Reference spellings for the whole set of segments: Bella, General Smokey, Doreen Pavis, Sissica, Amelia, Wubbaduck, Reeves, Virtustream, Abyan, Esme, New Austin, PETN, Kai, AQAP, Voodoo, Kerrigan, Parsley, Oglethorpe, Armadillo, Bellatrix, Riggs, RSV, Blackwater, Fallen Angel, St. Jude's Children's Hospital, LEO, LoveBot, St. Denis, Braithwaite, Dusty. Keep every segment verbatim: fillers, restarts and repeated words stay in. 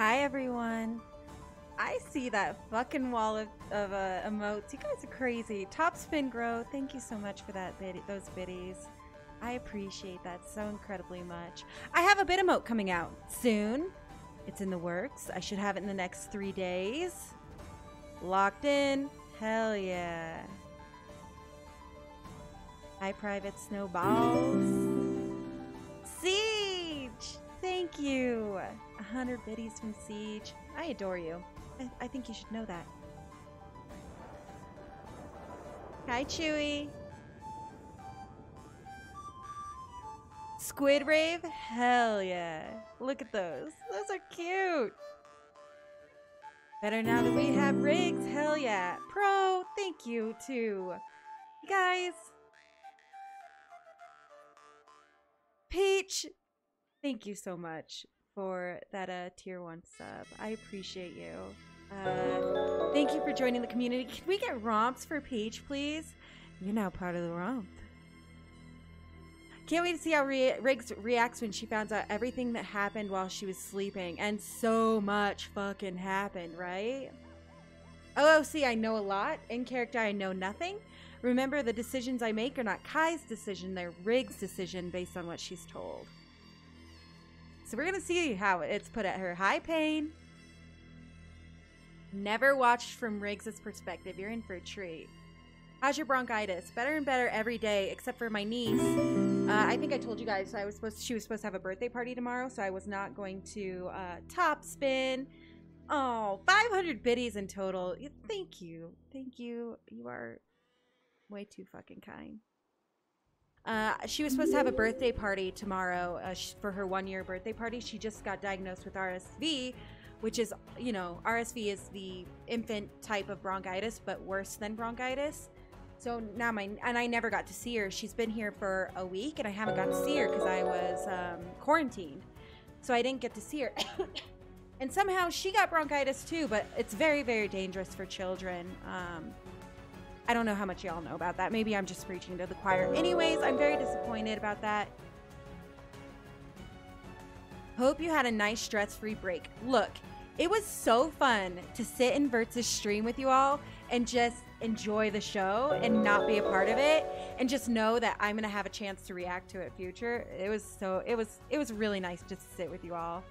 Hi, everyone. I see that fucking wall of, of uh, emotes. You guys are crazy. Top Spin Grow, thank you so much for that bid those biddies. I appreciate that so incredibly much. I have a bid emote coming out soon. It's in the works. I should have it in the next three days. Locked in. Hell yeah. Hi, Private Snowballs. Siege! Thank you. A hundred biddies from Siege. I adore you. I, I think you should know that. Hi, Chewy. Squid Rave? Hell yeah. Look at those. Those are cute. Better now that we have Riggs. Hell yeah. Pro, thank you too. You guys. Peach, thank you so much for that uh, tier one sub. I appreciate you. Uh, thank you for joining the community. Can we get romps for Peach, please? You're now part of the romp. Can't wait to see how Re Riggs reacts when she finds out everything that happened while she was sleeping. And so much fucking happened, right? O O C, I know a lot. In character, I know nothing. Remember, the decisions I make are not Kai's decision. They're Riggs' decision based on what she's told. So we're going to see how it's put at her. High Pain. Never watched from Riggs' perspective. You're in for a treat. How's your bronchitis? Better and better every day, except for my niece. Uh, I think I told you guys I was supposed to, she was supposed to have a birthday party tomorrow, so I was not going to uh, Top Spin. Oh, five hundred biddies in total. Thank you. Thank you. You are way too fucking kind. Uh, she was supposed to have a birthday party tomorrow uh, for her one-year birthday party. She just got diagnosed with R S V, which is, you know, R S V is the infant type of bronchitis, but worse than bronchitis. So now my, and I never got to see her. She's been here for a week, and I haven't got to see her because I was um, quarantined. So I didn't get to see her. And somehow she got bronchitis too, but it's very, very dangerous for children. Um, I don't know how much y'all know about that. Maybe I'm just preaching to the choir. Anyways, I'm very disappointed about that. Hope you had a nice stress-free break. Look, it was so fun to sit in Virtustream with you all and just enjoy the show and not be a part of it and just know that I'm gonna have a chance to react to it future. It was so it was it was really nice just to sit with you all.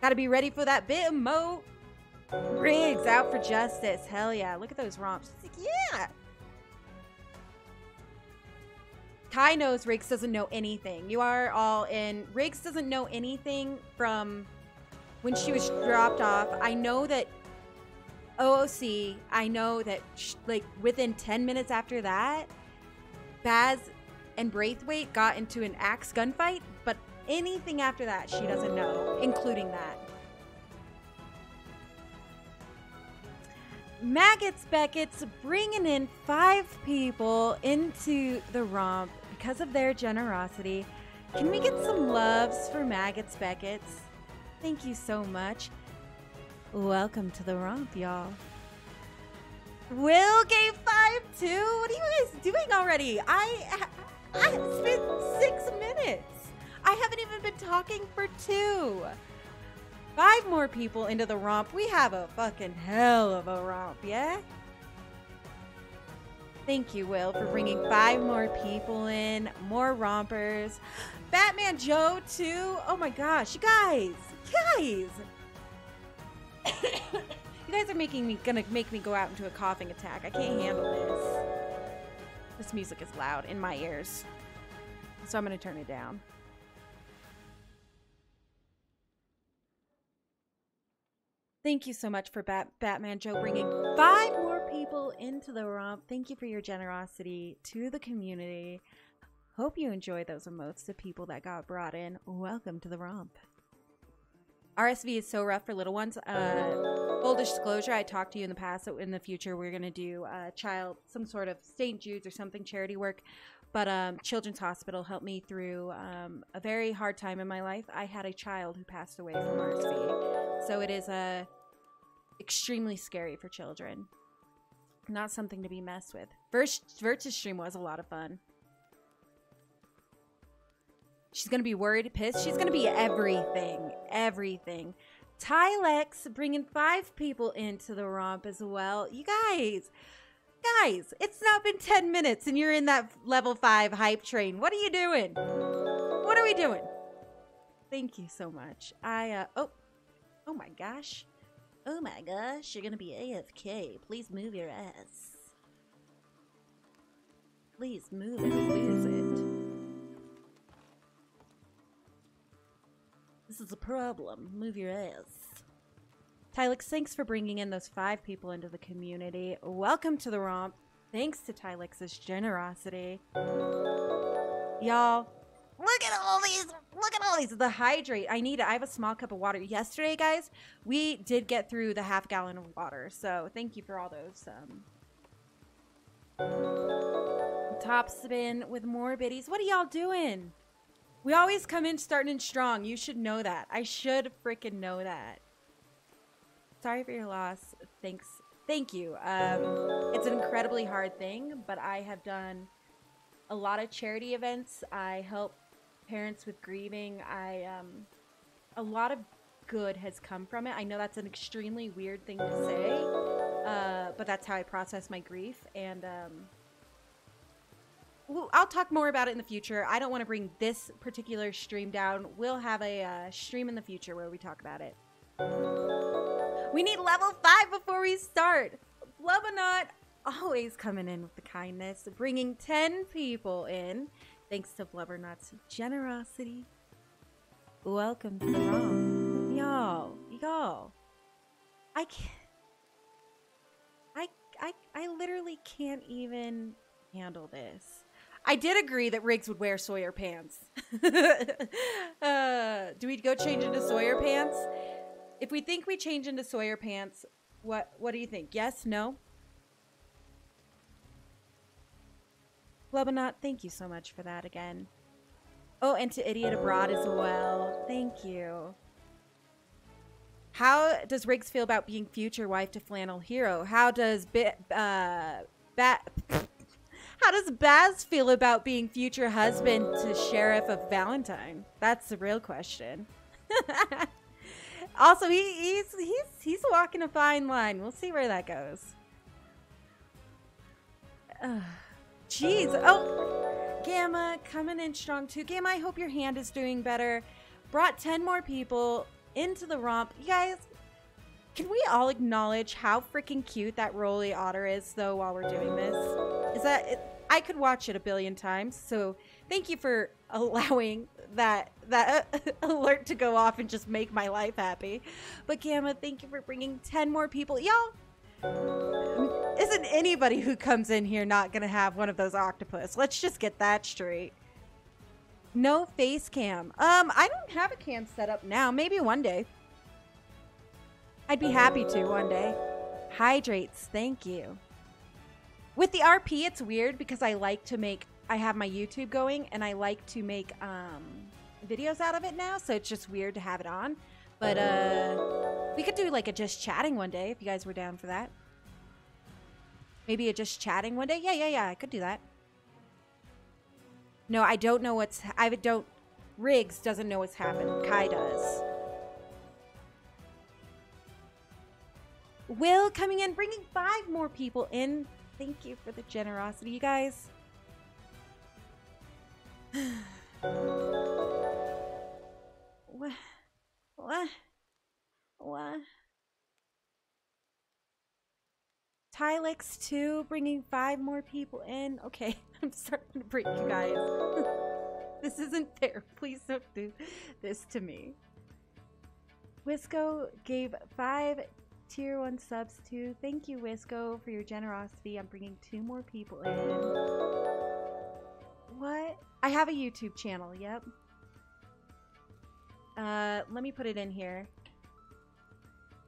Gotta be ready for that bit emote. Riggs out for justice. Hell yeah. Look at those romps. Like, yeah. Kai knows Riggs doesn't know anything. You are all in. Riggs doesn't know anything from when she was dropped off. I know that O O C, I know that she, like within ten minutes after that, Baz and Braithwaite got into an axe gunfight, but anything after that she doesn't know, including that. Maggots Beckett's bringing in five people into the romp because of their generosity. Can we get some loves for Maggots Beckett's? Thank you so much. Welcome to the romp, y'all. Will gave five too? What are you guys doing already? I, I have spent six minutes. I haven't even been talking for two. Five more people into the romp. We have a fucking hell of a romp, yeah? Thank you, Will, for bringing five more people in. More rompers. Batman Joe, too. Oh, my gosh. You guys. You guys. You guys are making me gonna make me go out into a coughing attack. I can't handle this. This music is loud in my ears. So I'm going to turn it down. Thank you so much for Bat Batman Joe bringing five more people into the romp. Thank you for your generosity to the community. Hope you enjoy those emotes to people that got brought in. Welcome to the romp. R S V is so rough for little ones. Uh, full disclosure, I talked to you in the past. So in the future, we're going to do uh, child, some sort of Saint Jude's or something charity work. But um, Children's Hospital helped me through um, a very hard time in my life. I had a child who passed away from R S V. So it is uh, extremely scary for children. Not something to be messed with. First, Virtustream was a lot of fun. She's going to be worried, pissed. She's going to be everything. Everything. Tylex bringing five people into the romp as well. You guys, guys, it's not been ten minutes and you're in that level five hype train. What are you doing? What are we doing? Thank you so much. I, uh, oh, oh my gosh. Oh my gosh, you're going to be A F K. Please move your ass. Please move and lose it. This is a problem. Move your ass. Tylex, thanks for bringing in those five people into the community. Welcome to the romp. Thanks to Tylex's generosity. Y'all, look at all these. Look at all these. The hydrate. I need it. I have a small cup of water. Yesterday, guys, we did get through the half gallon of water. So thank you for all those. Um... Top spin with more biddies. What are y'all doing? We always come in starting in strong. You should know that. I should freaking know that. Sorry for your loss. Thanks. Thank you. Um, it's an incredibly hard thing, but I have done a lot of charity events. I help parents with grieving. I um, a lot of good has come from it. I know that's an extremely weird thing to say, uh, but that's how I process my grief. And um, I'll talk more about it in the future. I don't want to bring this particular stream down. We'll have a uh, stream in the future where we talk about it. We need level five before we start. LoveBot always coming in with the kindness, bringing ten people in. Thanks to Blubberknot's generosity. Welcome to the ROM. Y'all, y'all. I can't. I, I, I literally can't even handle this. I did agree that Riggs would wear Sawyer pants. uh, do we go change into Sawyer pants? If we think we change into Sawyer pants, what what do you think? Yes? No? Lebanon, thank you so much for that again. Oh, and to Idiot Abroad as well. Thank you. How does Riggs feel about being future wife to Flannel Hero? How does... Uh, bat... How does Baz feel about being future husband to Sheriff of Valentine? That's the real question. Also, he, he's he's he's walking a fine line. We'll see where that goes. Jeez. Uh, oh, Gamma coming in strong too. Gamma, I hope your hand is doing better. Brought ten more people into the romp. You guys, can we all acknowledge how freaking cute that Rolly Otter is, though, while we're doing this? Is that... It, I could watch it a billion times, so thank you for allowing that that uh, alert to go off and just make my life happy. But, Gamma, thank you for bringing ten more people. Y'all, isn't anybody who comes in here not going to have one of those octopus? Let's just get that straight. No face cam. Um, I don't have a cam set up now. Maybe one day. I'd be happy to one day. Hydrates, thank you. With the R P, it's weird because I like to make, I have my YouTube going and I like to make um, videos out of it now. So it's just weird to have it on. But uh, we could do like a just chatting one day if you guys were down for that. Maybe a just chatting one day. Yeah, yeah, yeah. I could do that. No, I don't know what's, I don't, Riggs doesn't know what's happened. Kai does. Will coming in, bringing five more people in. Thank you for the generosity, you guys. What? What? What? Tylex too, bringing five more people in. Okay, I'm starting to break, you guys. This isn't fair. Please don't do this to me. Wisco gave five tier one subs too. Thank you, Wisco, for your generosity. I'm bringing two more people in. What? I have a YouTube channel. Yep. Uh, let me put it in here.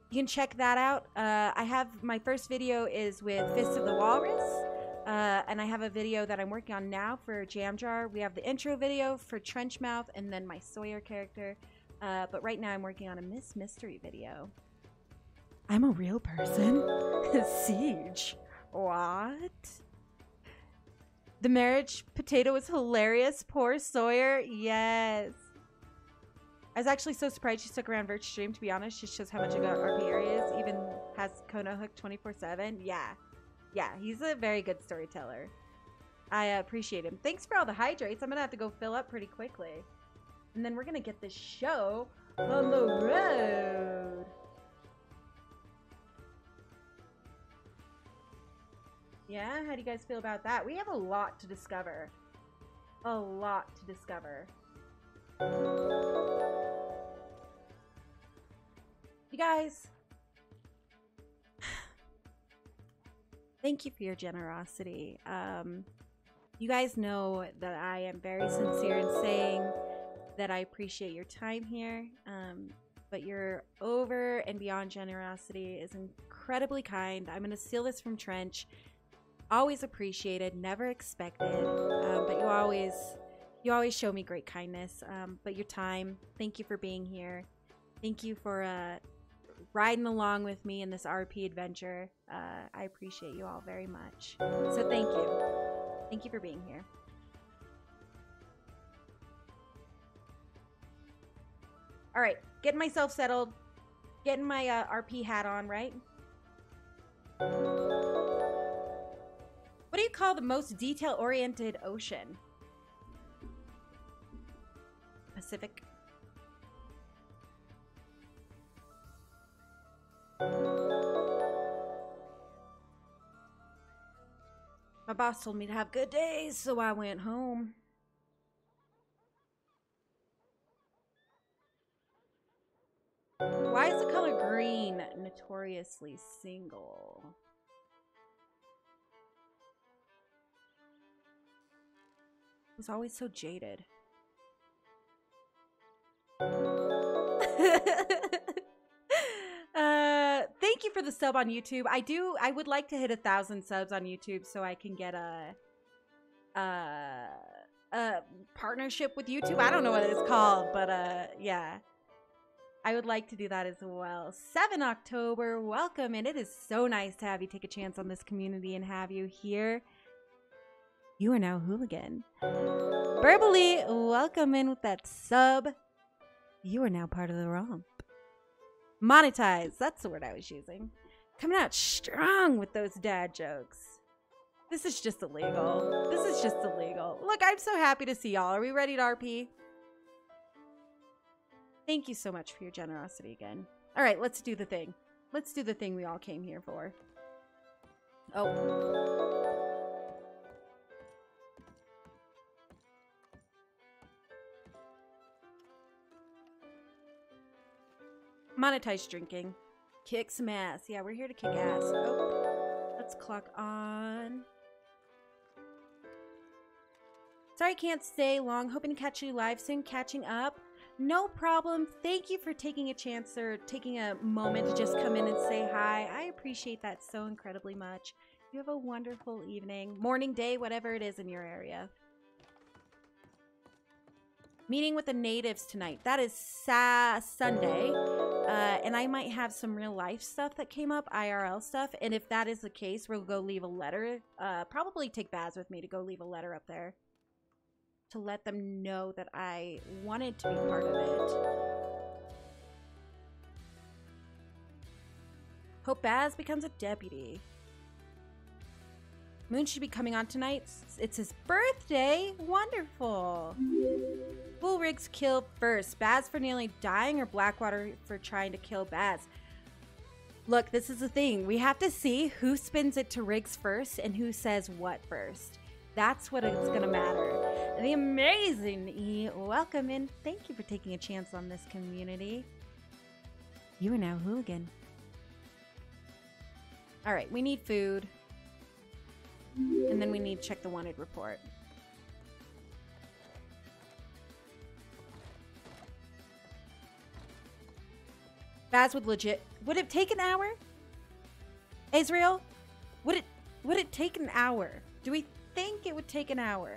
You can check that out. Uh, I have my first video is with Fist of the Walrus. Uh, and I have a video that I'm working on now for Jam Jar. We have the intro video for Trench Mouth and then my Sawyer character. Uh, but right now I'm working on a Miss Mystery video. I'm a real person? Siege. What? The marriage potato was hilarious. Poor Sawyer. Yes. I was actually so surprised she stuck around Virtustream, to be honest. Just shows how much of an R P R is. Even has Kona hooked twenty-four seven. Yeah. Yeah, he's a very good storyteller. I appreciate him. Thanks for all the hydrates. I'm going to have to go fill up pretty quickly. And then we're going to get this show on the road. Yeah, how do you guys feel about that? We have a lot to discover. A lot to discover. You guys, thank you for your generosity. Um, you guys know that I am very sincere in saying that I appreciate your time here, um, but your over and beyond generosity is incredibly kind. I'm going to steal this from Trench. Always appreciated, never expected, um, but you always you always show me great kindness. Um, but your time, thank you for being here. Thank you for uh, riding along with me in this R P adventure. Uh, I appreciate you all very much. So thank you. Thank you for being here. All right, getting myself settled. Getting my uh, R P hat on, right? What do you call the most detail-oriented ocean? Pacific. My boss told me to have good days, so I went home. Why is the color green notoriously single? It was always so jaded. Uh, thank you for the sub on YouTube. I do. I would like to hit a thousand subs on YouTube so I can get a, a, a partnership with YouTube. I don't know what it's called, but uh, yeah, I would like to do that as well. seven October, welcome, and it is so nice to have you take a chance on this community and have you here. You are now hooligan. Burbly, welcome in with that sub. You are now part of the romp. Monetize, that's the word I was using. Coming out strong with those dad jokes. This is just illegal. This is just illegal. Look, I'm so happy to see y'all. Are we ready to R P? Thank you so much for your generosity again. All right, let's do the thing. Let's do the thing we all came here for. Oh. Monetize drinking. Kick some ass. Yeah, we're here to kick ass. Oh, let's clock on. Sorry, can't stay long. Hoping to catch you live soon. Catching up. No problem. Thank you for taking a chance or taking a moment to just come in and say hi. I appreciate that so incredibly much. You have a wonderful evening, morning, day, whatever it is in your area. Meeting with the natives tonight. That is sa Sunday. Uh, and I might have some real life stuff that came up, I R L stuff. And if that is the case, we'll go leave a letter. Uh, probably take Baz with me to go leave a letter up there to let them know that I wanted to be part of it. Hope Baz becomes a deputy. Moon should be coming on tonight. It's his birthday. Wonderful. Will Riggs kill first? Baz for nearly dying or Blackwater for trying to kill Baz? Look, this is the thing. We have to see who spins it to Riggs first and who says what first. That's what it's going to matter. The amazing E, welcome in. Thank you for taking a chance on this community. You are now hooligan. All right, we need food. And then we need to check the wanted report. Baz would legit. Would it take an hour? Israel? Would it would it take an hour? Do we think it would take an hour?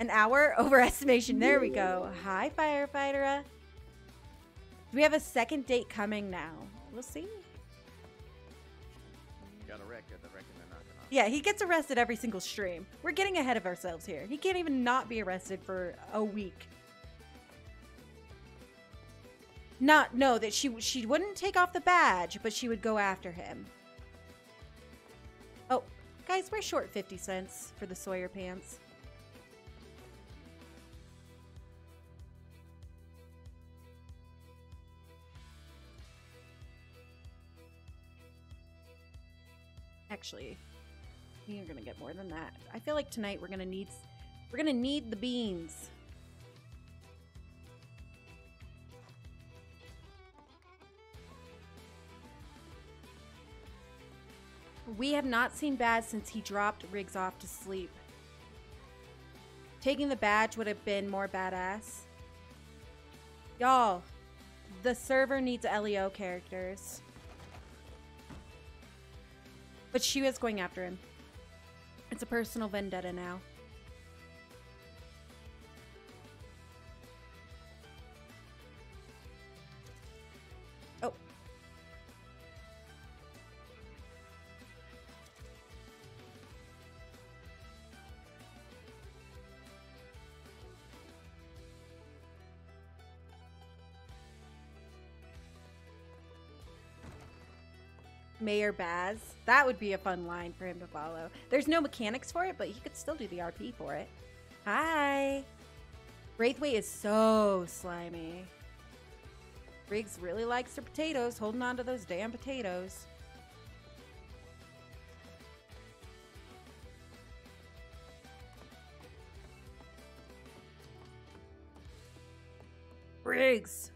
An hour? Overestimation. There we go. Hi, firefighter. Do we have a second date coming now? We'll see. Got a wreck at the wreck and they're knocking Yeah, he gets arrested every single stream. We're getting ahead of ourselves here. He can't even not be arrested for a week. Not, no, that she she wouldn't take off the badge, but she would go after him. Oh, guys, we're short fifty cents for the Sawyer pants. Actually, you're gonna get more than that. I feel like tonight we're gonna need we're gonna need the beans. We have not seen Baz since he dropped Riggs off to sleep. Taking the badge would have been more badass. Y'all, the server needs L E O characters. But she was going after him. It's a personal vendetta now. Mayor Baz. That would be a fun line for him to follow. There's no mechanics for it, but he could still do the R P for it. Hi. Braithwaite is so slimy. Riggs really likes her potatoes, holding on to those damn potatoes. Riggs.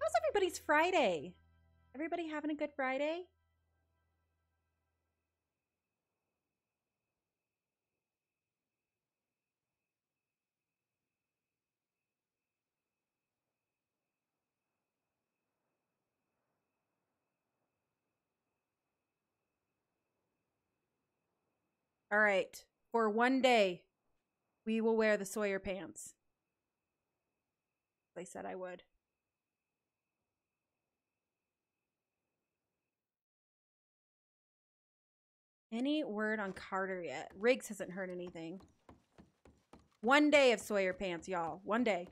How's everybody's Friday? Everybody having a good Friday? All right, for one day, we will wear the Sawyer pants. They said I would. Any word on Carter yet? Riggs hasn't heard anything. One day of Sawyer pants, y'all. One day.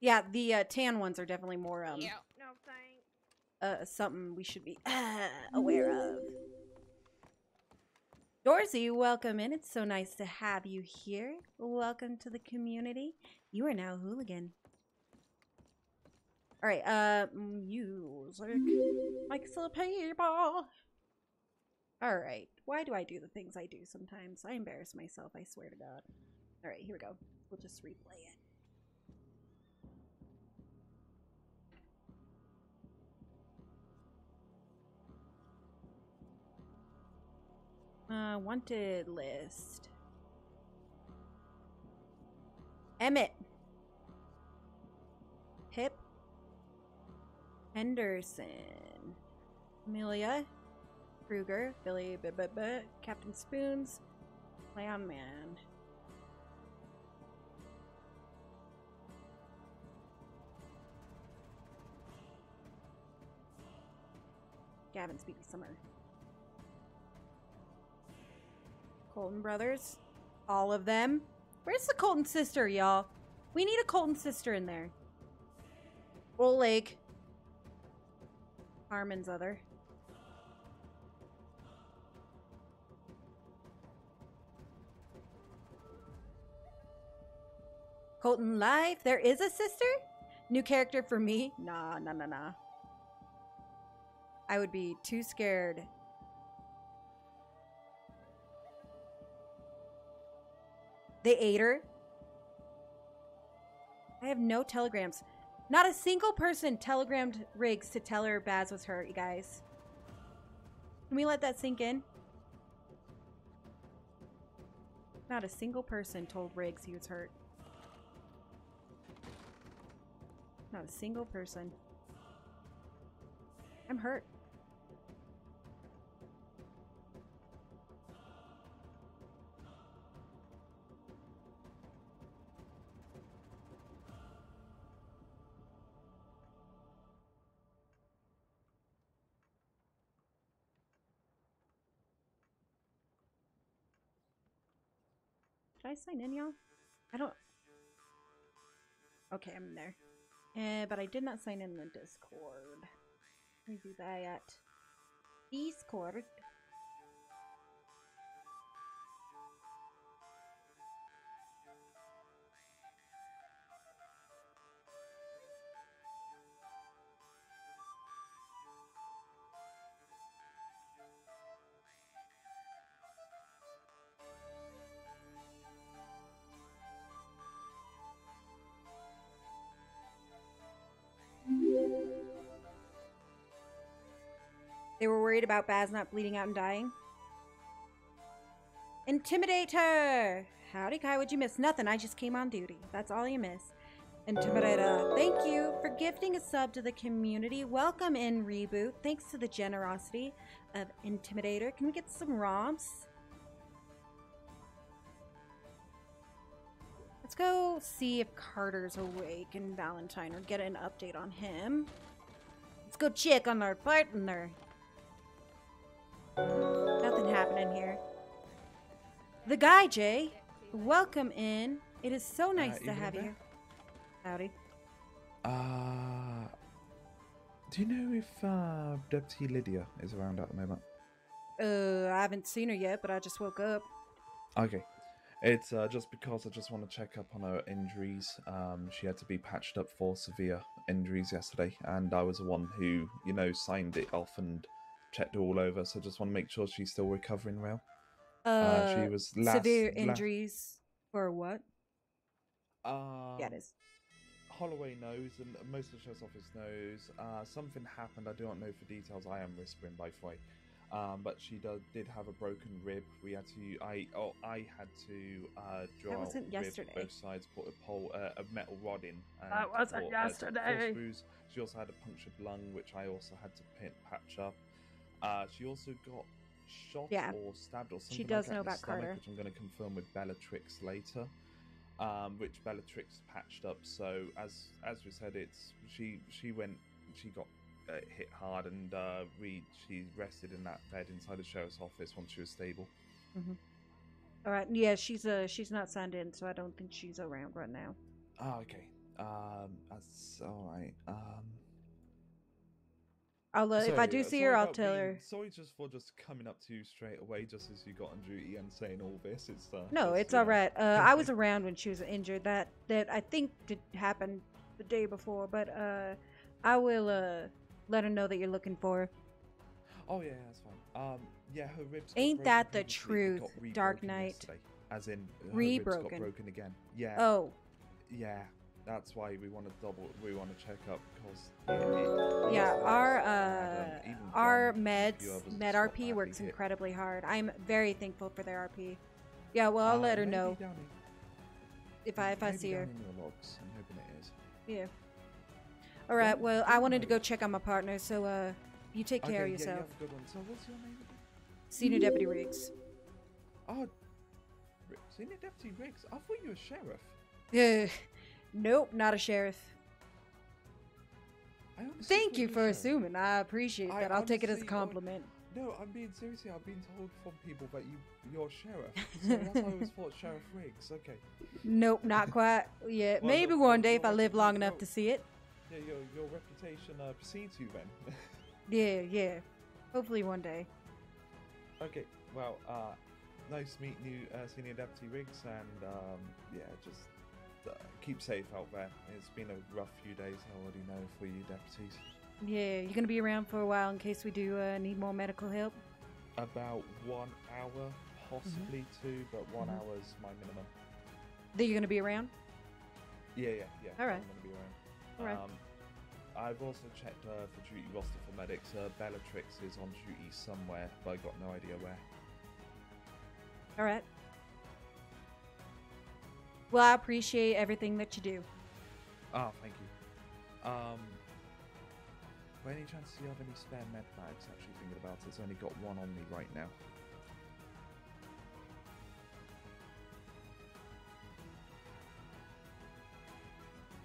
Yeah, the uh, tan ones are definitely more... Um, yeah, no thanks. Uh, something we should be uh, aware of. Dorsey, welcome in. It's so nice to have you here. Welcome to the community. You are now a hooligan. All right, uh, music. Mike's a paper. All right, why do I do the things I do sometimes? I embarrass myself, I swear to God. All right, here we go. We'll just replay it. Uh, wanted list. Emmett. Pip. Henderson. Amelia. Kruger. Billy. B -b -b Captain Spoons. Clown Man. Gavin Speedy Summer. Colton brothers, all of them. Where's the Colton sister, y'all? We need a Colton sister in there. Oleg. Harmon's other. Colton live, there is a sister? New character for me? Nah, nah, nah, nah. I would be too scared. They ate her. I have no telegrams. Not a single person telegrammed Riggs to tell her Baz was hurt, you guys. Can we let that sink in? Not a single person told Riggs he was hurt. Not a single person. I'm hurt. Did I sign in, y'all? I don't... Okay, I'm in there. Uh, but I did not sign in the Discord. Let me do that at Discord. They were worried about Baz not bleeding out and dying. Intimidate her! Howdy, Kai, what'd you miss? Nothing, I just came on duty. That's all you miss. Intimidator, thank you for gifting a sub to the community. Welcome in, Reboot. Thanks to the generosity of Intimidator. Can we get some romps? Let's go see if Carter's awake and Valentine, or get an update on him. Let's go check on our partner. Nothing happening here. The guy, Jay. Welcome in. It is so nice uh, to have you here. Howdy. Uh, do you know if uh, Deputy Lydia is around at the moment? Uh, I haven't seen her yet, but I just woke up. Okay. It's uh, just because I just want to check up on her injuries. Um, she had to be patched up for severe injuries yesterday, and I was the one who, you know, signed it off and checked all over, so just want to make sure she's still recovering well. Uh, uh she was last, severe injuries last... or what? Uh, yeah, it is. Holloway knows, and most of the sheriff's office knows. Uh, something happened. I do not know for details. I am whispering, by the way. Um, but she did, did have a broken rib. We had to. I oh, I had to uh, draw that wasn't rib yesterday. Both sides, put a pole, uh, a metal rod in. And that wasn't put, yesterday. Uh, she also had a punctured lung, which I also had to pin, patch up. Uh, she also got shot yeah. or stabbed or something. She does like know about stomach, Carter, which I'm going to confirm with Bellatrix later, um, which Bellatrix patched up. So as as we said, it's she she went she got uh, hit hard, and uh, we she rested in that bed inside the sheriff's office once she was stable. Mm-hmm. All right, yeah, she's uh she's not signed in, so I don't think she's around right now. Oh, okay, um, that's all right. Um. I'll, uh, so, if I do uh, see her, I'll tell being, her. Sorry just for just coming up to you straight away just as you got on duty and saying all this. It's uh, No, it's, it's all right. Uh, I was around when she was injured. That that I think did happen the day before, but uh, I will uh, let her know that you're looking for her. Oh, yeah, that's fine. Um, yeah, her ribs Ain't that the truth, Dark Knight? As in, her ribs got broken again. Yeah. Oh. Yeah. That's why we want to double. We want to check up because yeah, our uh, our meds, med R P works incredibly hard. I'm very thankful for their R P. Yeah, well, I'll let her know if I if I see her. I'm hoping it is. Yeah. All right. Well, I wanted to go check on my partner, so uh, you take care of yourself. Yeah, good one. So, what's your name? Senior Deputy Riggs. Oh, Senior Deputy Riggs. I thought you were sheriff. Yeah. Nope, not a sheriff. Thank you for assuming. I appreciate that. I'll take it as a compliment. No, I'm being seriously. I've been told from people that you, you're sheriff. So that's why I always thought Sheriff Riggs. Okay. Nope, not quite yet. Well, maybe one day if I live long enough to see it. Yeah, your your reputation uh, precedes you then. yeah, yeah. Hopefully one day. Okay. Well, uh, nice meeting you, uh, Senior Deputy Riggs, and um, yeah, just. Uh, keep safe out there. It's been a rough few days, I already know, for you deputies. Yeah, you're gonna be around for a while in case we do uh, need more medical help. About one hour, possibly mm-hmm. two, but one mm-hmm. hour's my minimum. That you're gonna be around? Yeah, yeah, yeah. All right. I'm gonna be around. All right. Um, I've also checked uh, for duty roster for medics. Uh, Bellatrix is on duty somewhere, but I got no idea where. All right. Well, I appreciate everything that you do. Oh, thank you. Um, by any chance, do you have any spare med bags? Actually, thinking about it, I've only got one on me right now.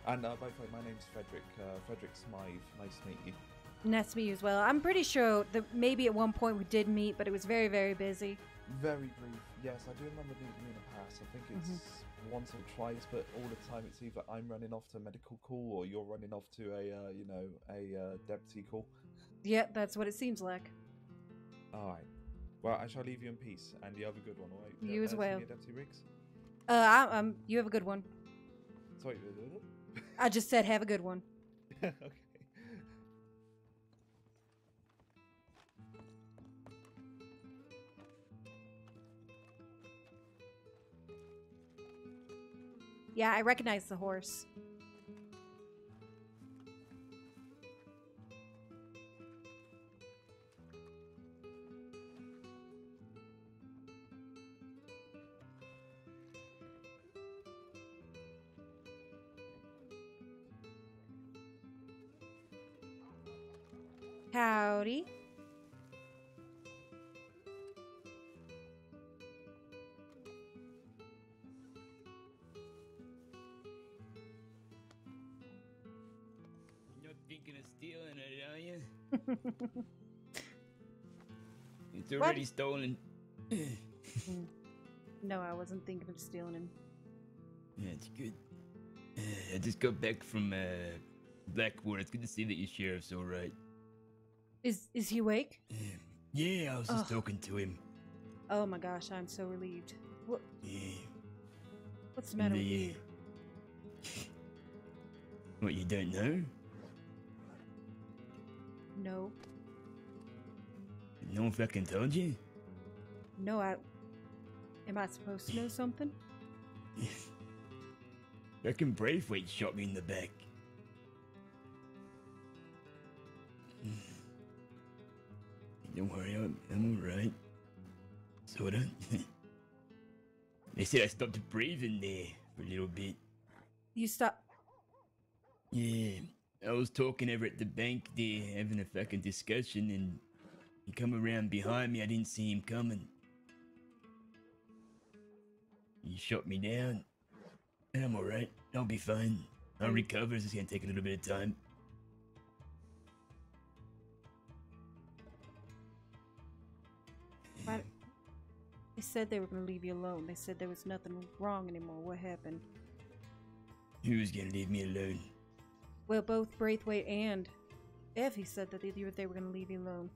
And uh, by the way, my name's Frederick. Uh, Frederick Smythe. Nice to meet you. Nice to meet you as well. I'm pretty sure that maybe at one point we did meet, but it was very, very busy. Very brief. Yes, I do remember meeting you in the past. I think it's mm-hmm. once or twice, but all the time it's either I'm running off to a medical call or you're running off to a, uh, you know, a uh, deputy call. Yeah, that's what it seems like. All right. Well, I shall leave you in peace, and you have a good one, all right? You uh, as well. Deputy Riggs? Uh, I, um, you have a good one. Sorry, I just said have a good one. Okay. Yeah, I recognize the horse. Howdy. It's already what? Stolen. No, I wasn't thinking of stealing him. Yeah, it's good. I just got back from uh, Blackwater. It's good to see that your sheriff's all right. Is is he awake? Yeah, I was just oh. talking to him. Oh my gosh, I'm so relieved. What? Yeah. What's the matter the, with you? What, you don't know? No. No one fucking told you? No, I... Am I supposed to know something? Reckon Braithwaite shot me in the back. Don't worry, I'm, I'm alright. Sorta. They said I stopped breathing there for a little bit. You stop? Yeah. I was talking over at the bank there, having a fucking discussion, and he come around behind me. I didn't see him coming. He shot me down. And I'm alright. I'll be fine. I'll recover. It's just gonna take a little bit of time. Why? They said they were gonna leave you alone. They said there was nothing wrong anymore. What happened? Who's gonna leave me alone? Well, both Braithwaite and Effie said that they, they were going to leave you alone.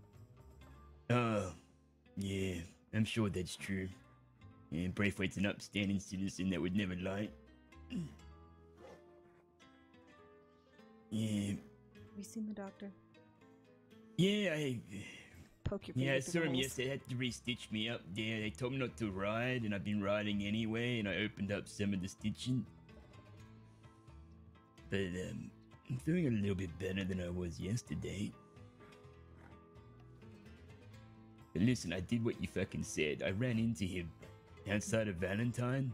Oh, yeah, I'm sure that's true. And yeah, Braithwaite's an upstanding citizen that would never lie. Yeah. Have you seen the doctor? Yeah, I... Poke your yeah, I saw him yesterday. They had to re-stitch me up there. They told me not to ride, and I've been riding anyway, and I opened up some of the stitching. But, um... I'm feeling a little bit better than I was yesterday. But listen, I did what you fucking said. I ran into him outside of Valentine,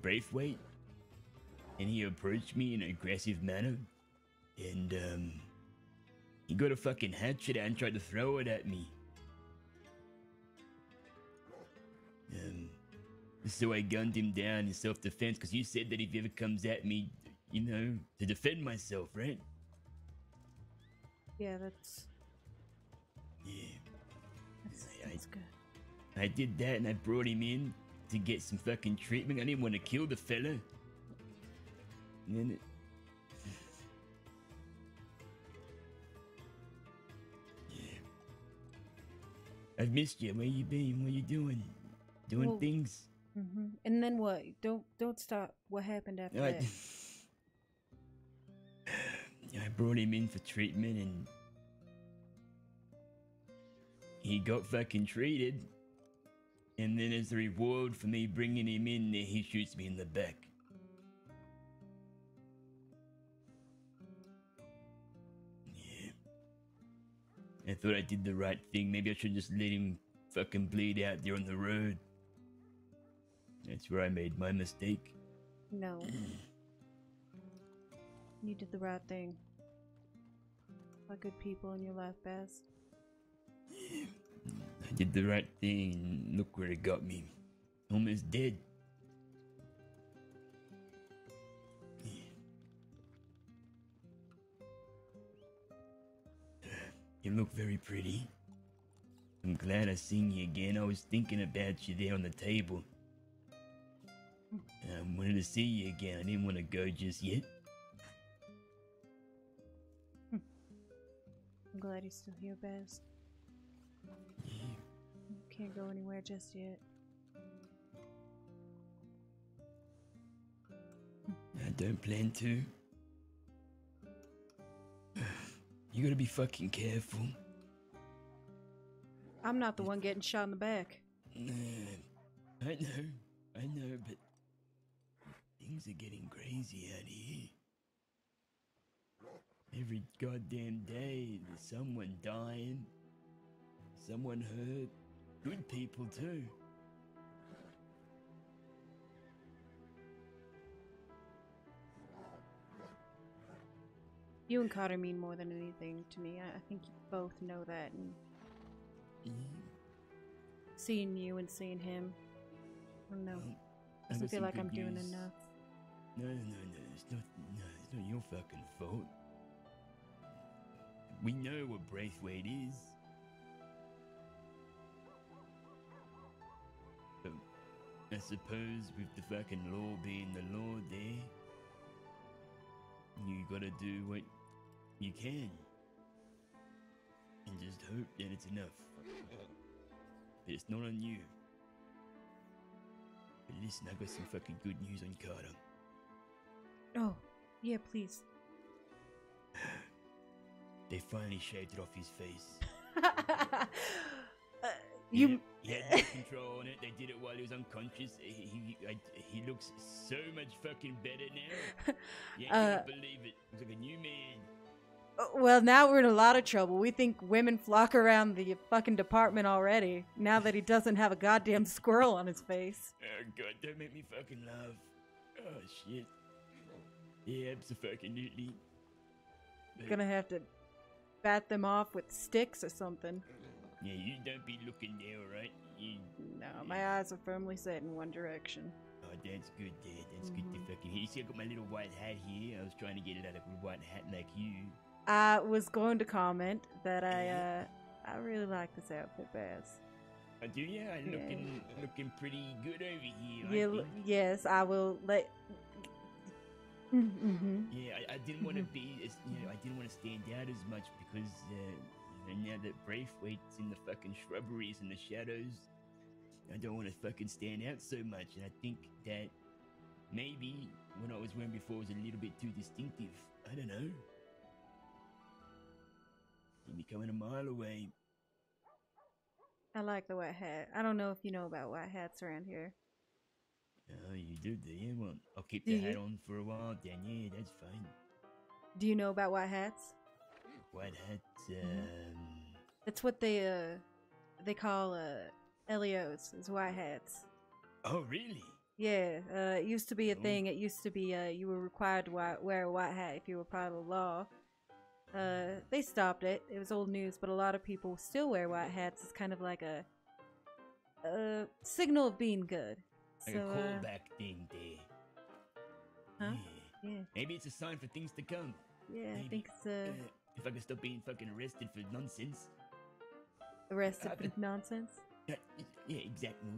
Braithwaite, and he approached me in an aggressive manner. And, um, he got a fucking hatchet out and tried to throw it at me. Um, so I gunned him down in self-defense, because you said that if he ever comes at me, you know, to defend myself, right? Yeah, that's... Yeah. That's, I, that's good. I, I did that and I brought him in to get some fucking treatment. I didn't want to kill the fella. And then it... Yeah. I've missed you. Where you been? What you doing? Doing well, things? Mm-hmm. And then what? Don't, don't stop. What happened after I, that? I brought him in for treatment and he got fucking treated, and then as a reward for me bringing him in there, he shoots me in the back. Yeah. I thought I did the right thing. Maybe I should just let him fucking bleed out there on the road. That's where I made my mistake. No. You did the right thing. By good people in your life, Baz. I did the right thing. Look where it got me. Almost dead. You look very pretty. I'm glad I seen you again. I was thinking about you there on the table. I wanted to see you again. I didn't want to go just yet. I'm glad you're still here, Baz. Yeah. Can't go anywhere just yet. I don't plan to. You gotta be fucking careful. I'm not the one getting shot in the back. Uh, I know, I know, but things are getting crazy out here. Every goddamn day there's someone dying, someone hurt, good people too. You and Carter mean more than anything to me. I, I think you both know that. And mm-hmm. Seeing you and seeing him, I don't know. Well, I doesn't feel like I'm news. doing enough. No, no, no, no. It's not. No, it's not your fucking fault. We know what Braithwaite is. But I suppose with the fucking law being the law, there. You gotta do what you can, and just hope that it's enough. But it's not on you. But listen, I got some fucking good news on Carter. Oh, yeah, please. They finally shaved it off his face. uh, you yeah, he had no control on it. They did it while he was unconscious. He he, I, he looks so much fucking better now. Yeah, uh, can't believe it. Looks like a new man. Well, now we're in a lot of trouble. We think women flock around the fucking department already. Now that he doesn't have a goddamn squirrel on his face. Oh god, don't make me fucking laugh. Oh shit. Yeah, abso-fucking-lutely. Gonna have to bat them off with sticks or something. Yeah, you don't be looking there, alright? You... No, my yeah. eyes are firmly set in one direction. Oh, that's good, Dad. That's mm-hmm. good to fucking hear. You see, I got my little white hat here. I was trying to get it out of a white hat like you. I was going to comment that I, uh, I really like this outfit, Baz. I do, yeah. I'm yeah. looking, looking pretty good over here. You, I think. Yes, I will let. Mm-hmm. Yeah, I, I didn't want to be, as, you know, I didn't want to stand out as much because, uh, you know, now that Braithwaite's in the fucking shrubberies and the shadows, I don't want to fucking stand out so much. And I think that maybe what I was wearing before was a little bit too distinctive. I don't know. You'd be coming a mile away. I like the white hat. I don't know if you know about white hats around here. Oh, you do, do you? Well, I'll keep the hat on for a while, then. Yeah, that's fine. Do you know about white hats? White hats, um... That's what they, uh, they call, uh, L E Os, is white hats. Oh, really? Yeah, uh, it used to be a oh. thing. It used to be, uh, you were required to wear a white hat if you were part of the law. Uh, they stopped it. It was old news, but a lot of people still wear white hats. It's kind of like a, a signal of being good. Like so, a callback uh, thing there. Huh? Yeah. yeah. Maybe it's a sign for things to come. Yeah, Maybe. I think so. Uh, if I could stop being fucking arrested for nonsense. Arrested uh, for uh, nonsense? Uh, yeah, exactly.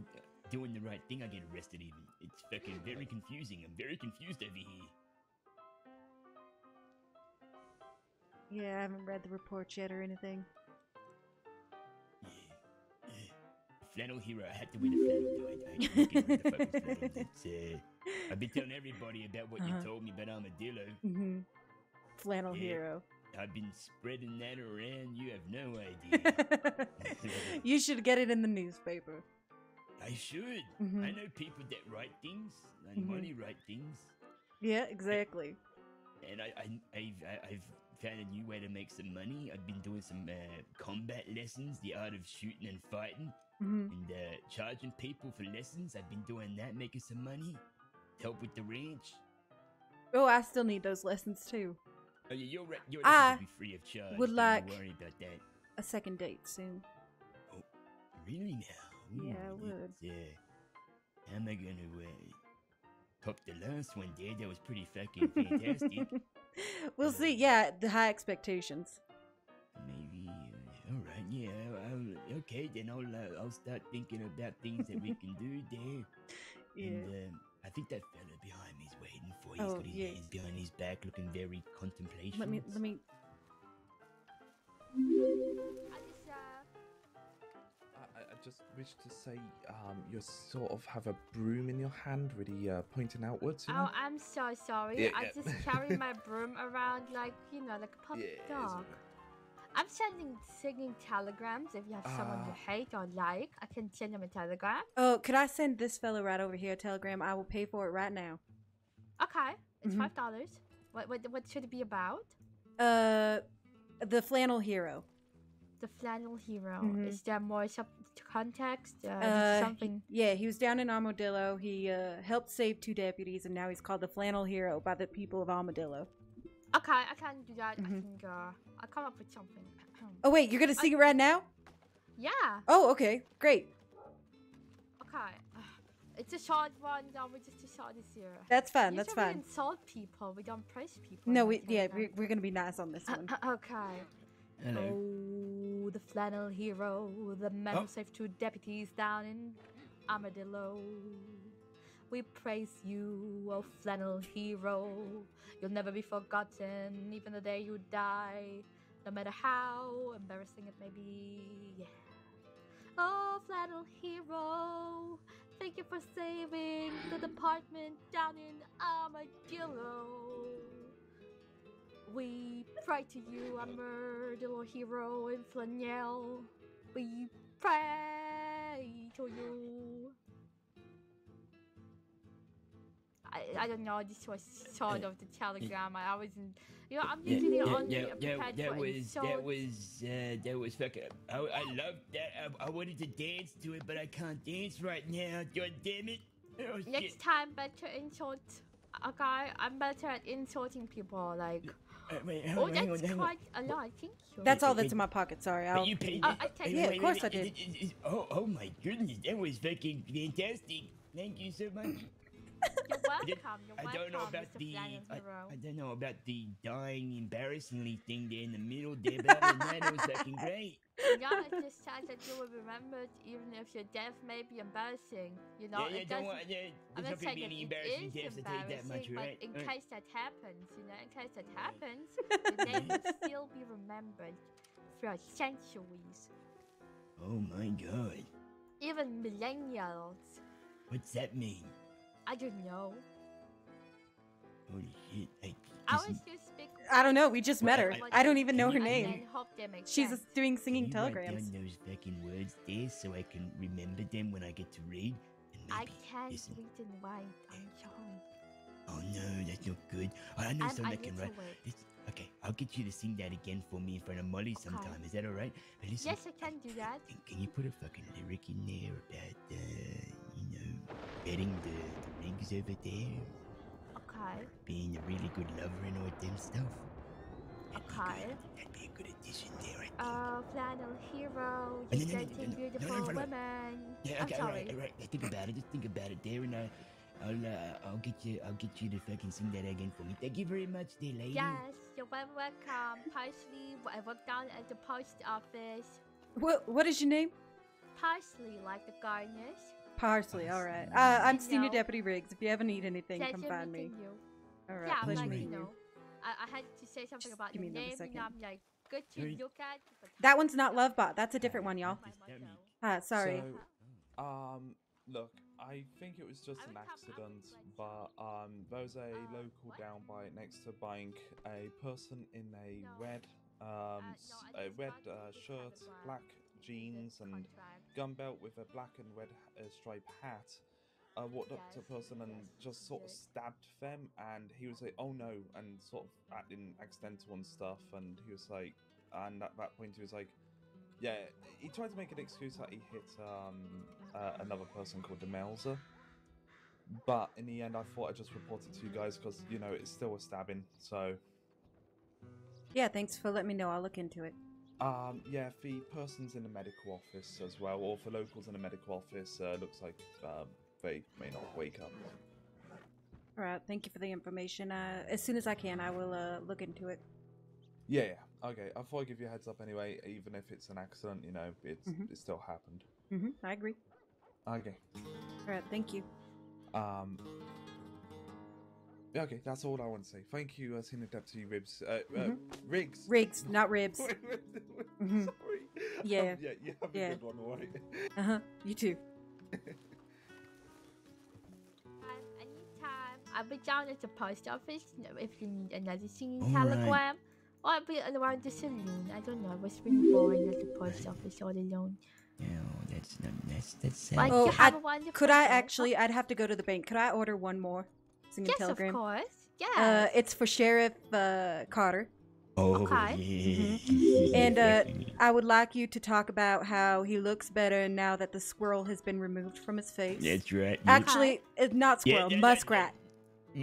Doing the right thing, I get arrested even. It's fucking very confusing. I'm very confused over here. Yeah, I haven't read the report yet or anything. Yeah. Uh, flannel hero. I had to win a flannel, though. I, I can't read the fucking flannel. That's, uh, I've been telling everybody about what uh-huh. you told me about Armadillo. Mm-hmm. Flannel yeah, hero. I've been spreading that around. You have no idea. You should get it in the newspaper. I should. Mm-hmm. I know people that write things. And mm-hmm. Molly write things. Yeah, exactly. I, And I, I, I've, I've found a new way to make some money. I've been doing some uh, combat lessons, the art of shooting and fighting, mm-hmm. and uh, charging people for lessons. I've been doing that, making some money, help with the ranch. Oh, I still need those lessons too. Oh yeah, your, your lessons will be free of charge. Would Don't like worry about that. A second date soon. Oh, really now? Ooh, yeah, I would. Yeah. How am I gonna wait? Top the last one, Dad. That was pretty fucking fantastic. We'll uh, see. Yeah, the high expectations. Maybe. Uh, all right. Yeah. I'll, I'll, okay. Then I'll uh, I'll start thinking about things that we can do, Dad. Yeah. And um, I I think that fella behind me's waiting for you. Oh, he's got his yes. hands behind his back, looking very contemplative. Let me, let me. I, I just wish to say, um, you sort of have a broom in your hand, really uh, pointing outwards. You know? Oh, I'm so sorry. Yeah, I yeah. just carry my broom around like, you know, like a puppy yeah, dog. I'm sending singing telegrams. If you have uh, someone you hate or like, I can send them a telegram. Oh, could I send this fella right over here a telegram? I will pay for it right now. Okay, it's mm-hmm. five dollars. What, what what should it be about? Uh, the flannel hero. The flannel hero. Mm-hmm. Is there more sub context? Uh, uh, something. He, yeah, he was down in Armadillo. He uh, helped save two deputies, and now he's called the flannel hero by the people of Armadillo. Okay, I can do that. Mm-hmm. I think uh, I'll come up with something. Oh wait, you're gonna sing I... it right now? Yeah. Oh, okay, great. Okay, uh, it's a short one. No, we just decide this year. That's fun. That's fun. We insult people. We don't praise people. No, we yeah, we're, we're gonna be nice on this one. Uh, okay. Hello. Oh, the flannel hero, the man who oh. saved two deputies down in Armadillo. We praise you, oh flannel hero. You'll never be forgotten, even the day you die, no matter how embarrassing it may be. Yeah. Oh, flannel hero, thank you for saving the department down in Armadillo. We pray to you, Armadillo hero in flannel. We pray to you. I, I don't know, this was sort of the telegram. I was in, you know, I'm usually yeah, yeah, only yeah, yeah, prepared that for was, insult. That was, uh, that was fucking, I, I loved that. I, I wanted to dance to it, but I can't dance right now. God damn it. Oh, next shit. time, better insult, okay? I'm better at insulting people, like, uh, wait, oh, on, that's hang on, hang quite on. a lot, thank you. That's all wait, that's wait, in my pocket, sorry. I'll, you paid uh, I take yeah, it. Of course I did. Oh, oh my goodness, that was fucking fantastic. Thank you so much. You're welcome. You're welcome. I don't know about the I, I don't know about the dying embarrassingly thing there in the middle there, but other than that, it was fucking great. You know, it's just sad that you will be remembered, even if your death may be embarrassing. You know, yeah, yeah, it doesn't. Want, yeah, I'm not saying that embarrassing it is embarrassing, that much, but right? in right. case that happens, you know, in case that happens, your name will still be remembered for centuries. Oh my god! Even millennials. What's that mean? I don't know. Holy shit. I, I, was speak I don't know. We just well, met her. I, I, I don't even know her name. She's sense. doing singing can you telegrams. Write down those fucking words there so I can remember them when I get to read? And I can't listen. read and write. I'm sorry. Oh no, that's not good. Oh, I know I'm, someone I that can write. It's, okay, I'll get you to sing that again for me in front of Molly okay. sometime. Is that alright? Yes, I can do that. Can, can you put a fucking lyric in there about, uh, you know, betting the, the Riggs over there? Okay. Being a really good lover and all them stuff. That'd okay. Be That'd be a good addition there, I think. Oh, flannel hero, you're oh, no, no, no, no, beautiful no, no, no, women. Yeah, okay, alright, alright. Think about it, just think about it there and I... I'll, uh, I'll get you, I'll get you to fucking sing that again for me. Thank you very much, dear lady. Yes, you're welcome. Parsley, I work down at the post office. What, what is your name? Parsley, like the gardeners. Parsley, Parsley. alright. Uh, I'm Senior Deputy Riggs. If you ever need anything, pleasure come find me. You. All right, yeah, pleasure like, meeting you. Know, I, I had to say something Just about your name, and I'm like, good to look at. That one's not LoveBot. That's a different one, y'all. Ah, sorry. So, um, look. I think it was just an accident, but um, there was a local down by next to a bank, a person in a red, um, a red uh, shirt, black jeans, and gun belt with a black and red uh, striped hat. Uh, walked up to a person and just sort of stabbed them, and he was like, "Oh no!" and sort of acting accidental and stuff. And he was like, and at that point he was like. Yeah, he tried to make an excuse that he hit um, uh, another person called Demelza, but in the end, I thought I just reported to you guys because you know it's still a stabbing. So yeah, thanks for letting me know. I'll look into it. Um, yeah, the person's in the medical office as well, or for locals in the medical office, uh, looks like um, they may not wake up. All right, thank you for the information. Uh, as soon as I can, I will uh, look into it. Yeah, yeah, okay. I thought I'd give you a heads up anyway, even if it's an accident, you know, it's mm-hmm. it still happened. Mm-hmm. I agree. Okay. All right, thank you. Um, Okay, that's all I want to say. Thank you, uh, Senior Deputy Ribs. Uh, mm-hmm. uh, Riggs. Riggs, not Ribs. Wait, wait, wait, wait, mm-hmm. Sorry. Yeah. Um, yeah, you have a yeah. good one, all right? Uh-huh, you too. Anytime, I'll be down at the post office if you need another singing all telegram. Right. Or I'll be around the saloon. I don't know, I was really boring at the post office all alone. No, that's not nice. That's sad. Oh, I'd, could I actually, I'd have to go to the bank. Could I order one more? Yes, telegram. Of course. Yeah. Uh, it's for Sheriff uh, Carter. Oh, okay. Mm-hmm. And uh, I would like you to talk about how he looks better now that the squirrel has been removed from his face. That's right. Actually, okay. Not squirrel, yeah, no, muskrat. No, no,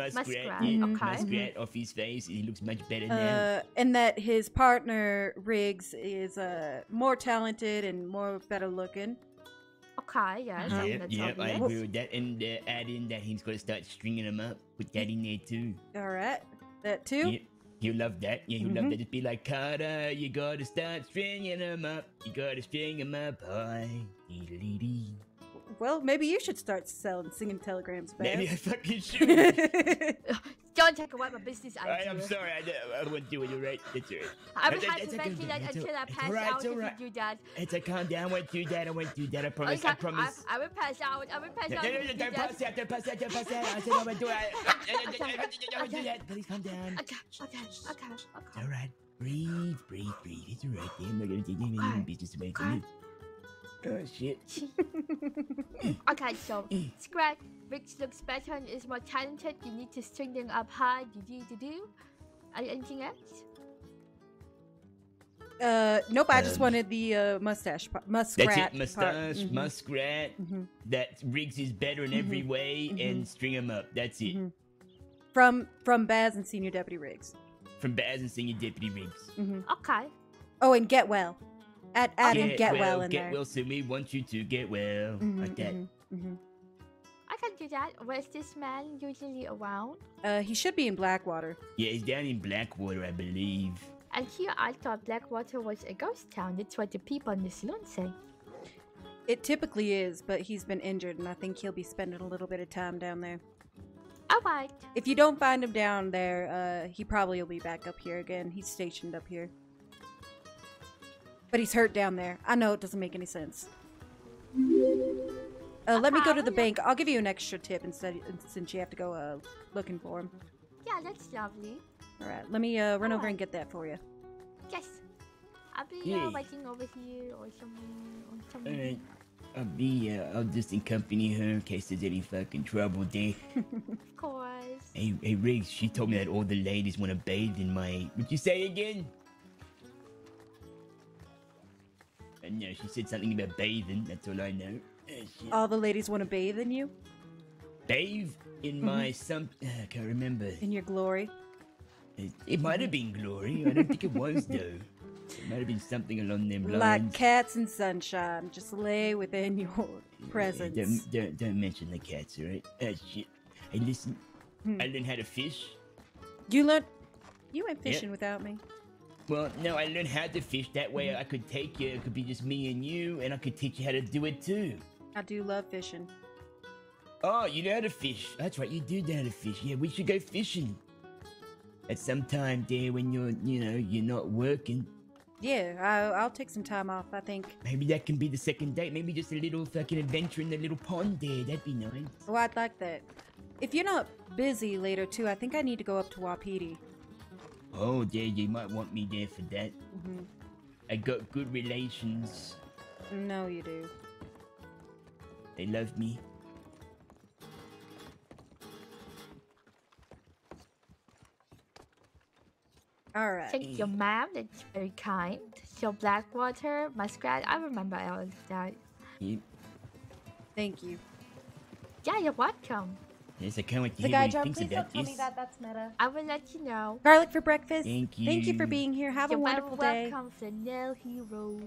no. Muskrat. Muskrat, yeah, okay. Muskrat off his face. He looks much better now. Uh, and that his partner, Riggs, is uh, more talented and more better looking. Okay, yes. Uh-huh. Yep, yep, I agree with that. And uh, add in that he's going to start stringing them up. Put that in there, too. All right. That, too? Yep. You love that. Yeah, you mm-hmm. love that. Just be like, Carter, you got to start stringing them up. You got to string them up, boy. Well, maybe you should start selling singing telegrams, Baz. Maybe I fucking should. Don't take away my business idea. I, I'm sorry, I, I wouldn't do it, you're right. That's right. I would have to mention that until I pass right, out if right. you do that. It's a calm down, I won't do that, I won't do that, I promise, okay, I promise. I, I will pass out, I will pass no, out. No, no, no, don't pass out, don't pass out, don't pass out. I said I won't do it. I won't do that, please calm down. Okay, okay, okay, okay. All right, breathe, breathe, breathe. It's all right, then we're going to take any business away from you. Oh, shit. Okay, so Scratch, Riggs looks better and is more talented. You need to string them up high. Do do do do. Anything else? Uh, nope. I um, just wanted the uh, mustache, muskrat. That's it. Mustache, mm-hmm. muskrat. Mm-hmm. That Riggs is better in mm-hmm. every way, mm-hmm. and string him up. That's it. Mm-hmm. From from Baz and Senior Deputy Riggs. From Baz and Senior Deputy Riggs. Mm-hmm. Okay. Oh, and get well. Add, add and get well in there. Get well, so we want you to get well. Mm-hmm, like that. Mm-hmm, mm-hmm. I can do that. Where's this man usually around? Uh, he should be in Blackwater. Yeah, he's down in Blackwater, I believe. And here I thought Blackwater was a ghost town. That's what the people in the saloon say. It typically is, but he's been injured, and I think he'll be spending a little bit of time down there. All right. If you don't find him down there, uh, he probably will be back up here again. He's stationed up here. But he's hurt down there. I know it doesn't make any sense. Uh, okay, let me go to the bank. I'll give you an extra tip instead, since you have to go uh, looking for him. Yeah, that's lovely. All right, let me uh, run All over right. and get that for you. Yes. I'll be uh, waiting over here or somewhere. Or somewhere. Uh, I'll be, uh, I'll just accompany her in case there's any fucking trouble, Dave. Of course. Hey, hey, Riggs, she told me that all the ladies want to bathe in my... What'd you say again? No, she said something about bathing, that's all I know. Uh, all the ladies want to bathe in you? Bathe in mm-hmm. my some... Uh, I can't remember. In your glory? It, it might have been glory. I don't think it was, though. It might have been something along them lines. Like cats in sunshine. Just lay within your presence. Yeah, don't, don't, don't mention the cats, all right? Oh, shit. Hey, listen. Hmm. I learned how to fish. You learned... You went fishing yep. without me. Well, no, I learned how to fish. That way I could take you. It could be just me and you, and I could teach you how to do it, too. I do love fishing. Oh, you know how to fish. That's right, you do know how to fish. Yeah, we should go fishing. At some time there when you're, you know, you're not working. Yeah, I, I'll take some time off, I think. Maybe that can be the second date. Maybe just a little fucking adventure in the little pond there. That'd be nice. Oh, I'd like that. If you're not busy later, too, I think I need to go up to Wapiti. Oh, yeah, you might want me there for that. Mm-hmm. I got good relations. No, you do. They love me. All right. Thank you, ma'am. That's very kind. So, Blackwater, Muskrat, I remember all of that. Yep. Thank you. Yeah, you're welcome. Yes, I can't wait to the hear guy what he thinks about don't tell this. Me that. That's meta. I will let you know. Garlic for breakfast. Thank you. Thank you for being here. Have You're a wonderful day. Welcome, Fennel Hero.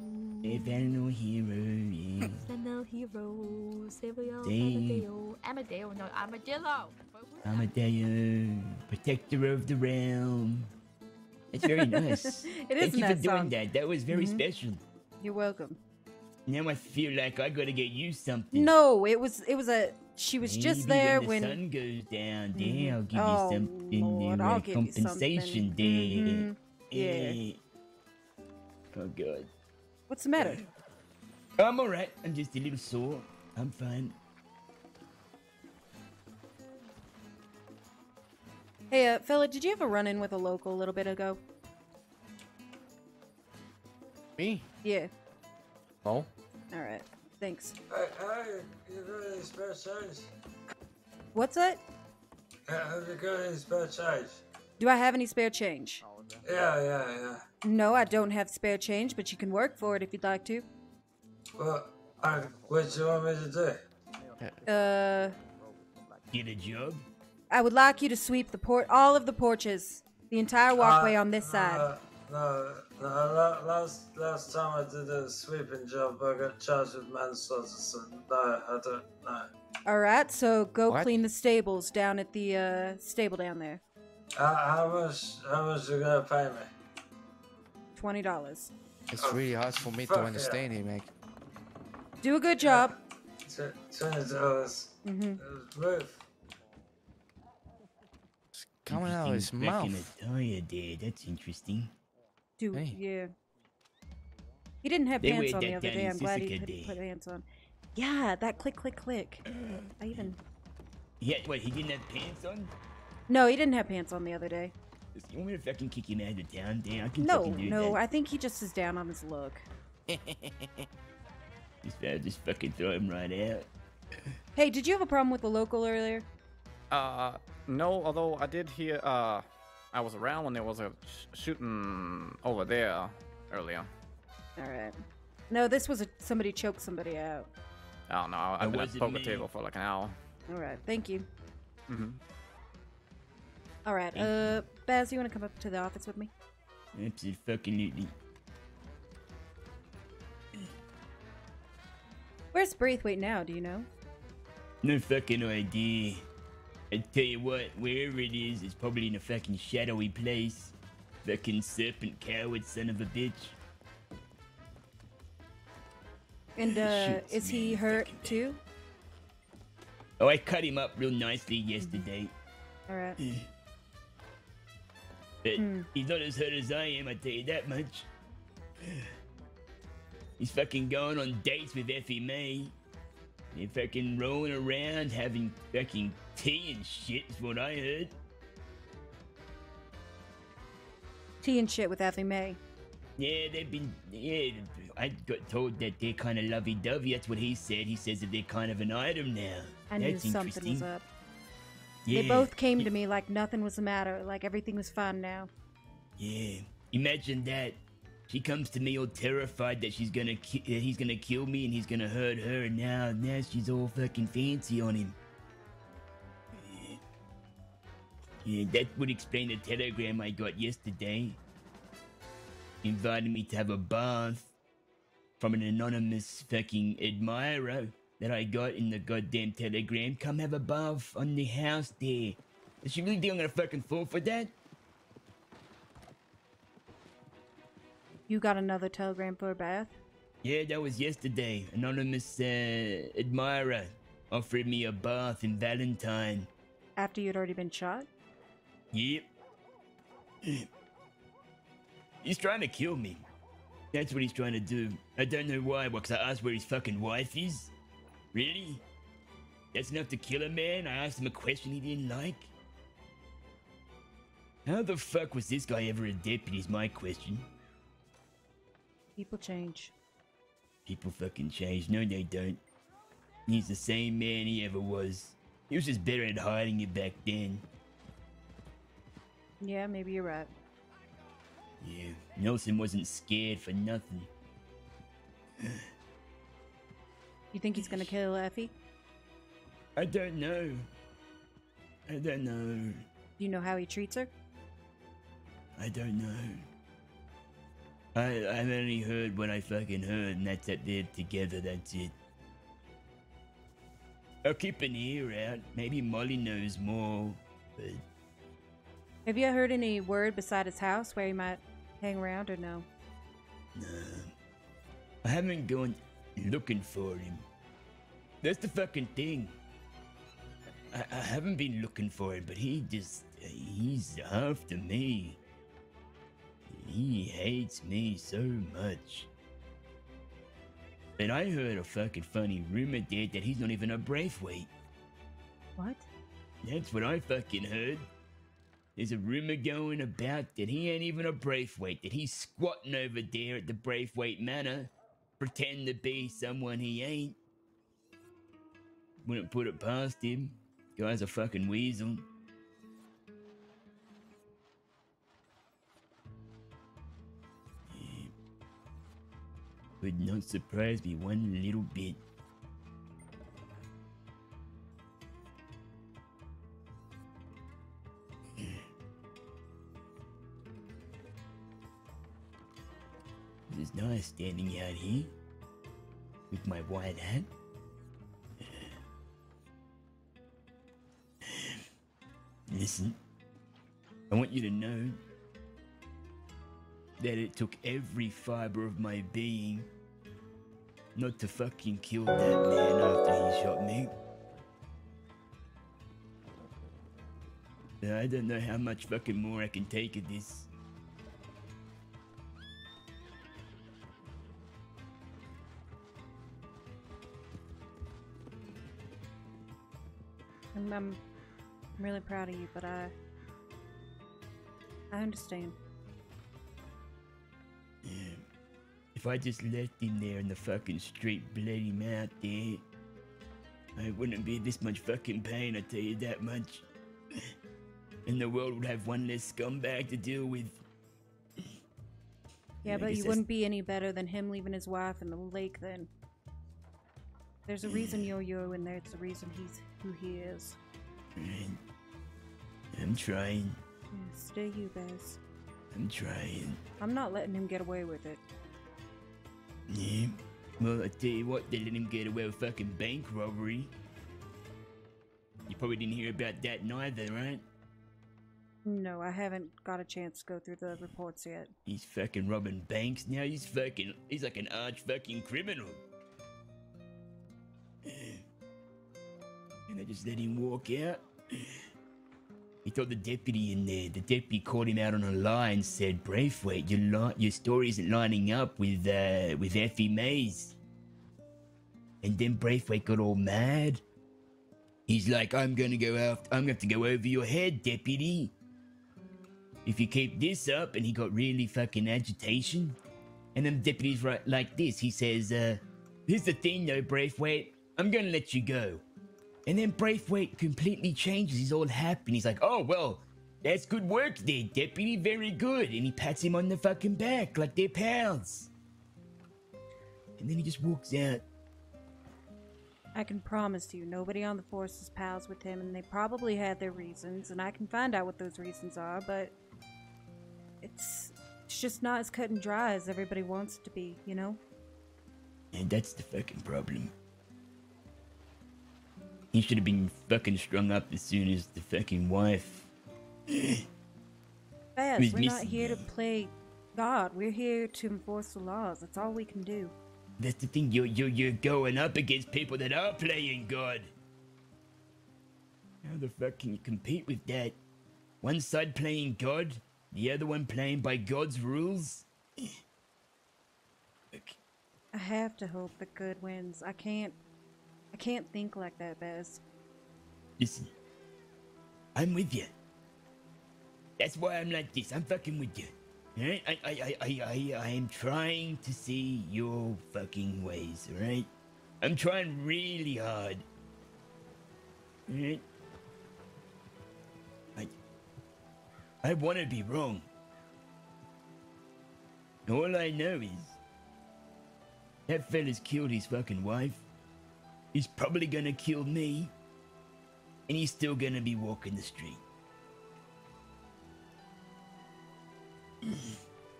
Fennel Hero, yeah. Fennel Hero. Sevio, Amadeo. Amadeo, no, Armadillo. Amadeo, protector of the realm. It's very nice. It is Thank you nice for doing song. That. That was very mm-hmm. special. You're welcome. Now I feel like I gotta get you something. No, it was, it was a... She was Maybe just there when the when... sun goes down. There, I'll give oh, you something Lord, in I'll give compensation you something. Day. Mm-hmm. Yeah. Oh god. What's the matter? I'm alright. I'm just a little sore. I'm fine. Hey, uh, fella, did you have a run-in with a local a little bit ago? Me? Yeah. Oh. All right. Thanks. I, I, you got any spare change? What's that? Have you got any spare change? Do I have any spare change? Yeah, yeah, yeah. No, I don't have spare change, but you can work for it if you'd like to. Well, I, what do you want me to do? Uh... Get a job? I would like you to sweep the port, all of the porches. The entire walkway uh, on this side. Uh, no, no, no, last, last time I did a sweeping job, I got charged with manslaughter, so no, I don't know. Alright, so go what? Clean the stables down at the uh, stable down there. Uh, how much, how much are you gonna pay me? twenty dollars. It's really hard for me oh, to understand yeah. you, Meg. Do a good job. Yeah. twenty dollars. Mm-hmm. Move. Coming out of his mouth. Tire there. That's interesting. Dude, hey. Yeah. He didn't have they pants on the other day. I'm glad he didn't put pants on. Yeah, that click, click, click. Uh, I even. Yeah, wait, he didn't have pants on? No, he didn't have pants on the other day. You want me to fucking kick him out of town? Damn, I can no, do no, that. I think he just is down on his luck. Just better just fucking throw him right out. Hey, did you have a problem with the local earlier? Uh, no, although I did hear, uh, I was around when there was a sh shooting over there earlier. Alright. No, this was a, somebody choked somebody out. Oh, no, I've been at the poker table for like an hour. Alright, thank you. Mm-hmm. Alright, uh, Baz, you want to come up to the office with me? Absolutely. Where's Braithwaite now, do you know? No fucking idea. I tell you what, wherever it is, it's probably in a fucking shadowy place. Fucking serpent coward son of a bitch. And, uh, Shoots, is man, he hurt too? Oh, I cut him up real nicely yesterday. Mm-hmm. Alright. But mm. he's not as hurt as I am, I tell you that much. He's fucking going on dates with Effie Mae. They're fucking rolling around having fucking tea and shit is what I heard. Tea and shit with Effie Mae. Yeah, they've been... Yeah, I got told that they're kind of lovey-dovey. That's what he said. He says that they're kind of an item now. I knew something was up. Yeah. They both came to me like nothing was the matter. Like everything was fine now. Yeah. Imagine that. She comes to me all terrified that she's gonna ki he's gonna kill me and he's gonna hurt her, and now, now she's all fucking fancy on him. Yeah. Yeah, that would explain the telegram I got yesterday. Invited me to have a bath from an anonymous fucking admirer that I got in the goddamn telegram. Come have a bath on the house there. Does she really think I'm gonna fucking fall for that? You got another telegram for a bath? Yeah, that was yesterday. Anonymous uh, admirer offered me a bath in Valentine. After you'd already been shot? Yep. He's trying to kill me. That's what he's trying to do. I don't know why, because I asked where his fucking wife is. Really? That's enough to kill a man? I asked him a question he didn't like? How the fuck was this guy ever a deputy is my question. People change. People fucking change. No, they don't. He's the same man he ever was. He was just better at hiding it back then. Yeah, maybe you're right. Yeah, Nelson wasn't scared for nothing. You think he's gonna kill Effie? I don't know. I don't know. Do you know how he treats her? I don't know. I, I've only heard what I fucking heard, and that's that they're together, that's it. I'll keep an ear out. Maybe Molly knows more, but... Have you heard any word beside his house where he might hang around, or no? No. I haven't gone looking for him. That's the fucking thing. I, I haven't been looking for him, but he just, he's after me. He hates me so much. And I heard a fucking funny rumor, Dad, that he's not even a Braithwaite. What? That's what I fucking heard. There's a rumor going about that he ain't even a Braithwaite, that he's squatting over there at the Braithwaite Manor, pretend to be someone he ain't. Wouldn't put it past him. Guy's a fucking weasel. Yeah. Would not surprise me one little bit. It's nice standing out here with my white hat. Listen, I want you to know that it took every fiber of my being not to fucking kill that man after he shot me. I don't know how much fucking more I can take of this. I'm, I'm really proud of you, but I I understand. Yeah. If I just left him there in the fucking street, bled him out there, I wouldn't be this much fucking pain, I tell you that much. And the world would have one less scumbag to deal with. Yeah, but you wouldn't be any better than him leaving his wife in the lake then. There's a reason you're you in there, it's the reason he's who he is. I'm trying. Yeah, stay you, Baz. I'm trying. I'm not letting him get away with it. Yeah. Well, I tell you what, they let him get away with fucking bank robbery. You probably didn't hear about that neither, right? No, I haven't got a chance to go through the reports yet. He's fucking robbing banks now. He's fucking, he's like an arch fucking criminal. And I just let him walk out. He told the deputy in there. The deputy caught him out on a lie and said, Braithwaite, your, li your story isn't lining up with, uh, with Effie Mae's. And then Braithwaite got all mad. He's like, I'm going to go out. I'm going to have to go over your head, deputy. If you keep this up. And he got really fucking agitation. And then the deputy's right like this. He says, uh, here's the thing though, Braithwaite. I'm going to let you go. And then Braithwaite completely changes. He's all happy. And he's like, oh, well, that's good work there, deputy. Very good. And he pats him on the fucking back like they're pals. And then he just walks out. I can promise you, nobody on the force is pals with him. And they probably had their reasons. And I can find out what those reasons are. But it's, it's just not as cut and dry as everybody wants it to be, you know? And that's the fucking problem. He should have been fucking strung up as soon as the fucking wife. Baz, we're not here to play God. We're here to enforce the laws. That's all we can do. That's the thing. You're, you're, you're going up against people that are playing God. How the fuck can you compete with that? One side playing God, the other one playing by God's rules? Okay. I have to hope that good wins. I can't. I can't think like that, Baz. Listen, I'm with you. That's why I'm like this. I'm fucking with you. Alright? I, I, I, I, I, I am trying to see your fucking ways, alright? I'm trying really hard. Alright? I, I want to be wrong. All I know is that fella's killed his fucking wife. He's probably gonna kill me, and he's still gonna be walking the street.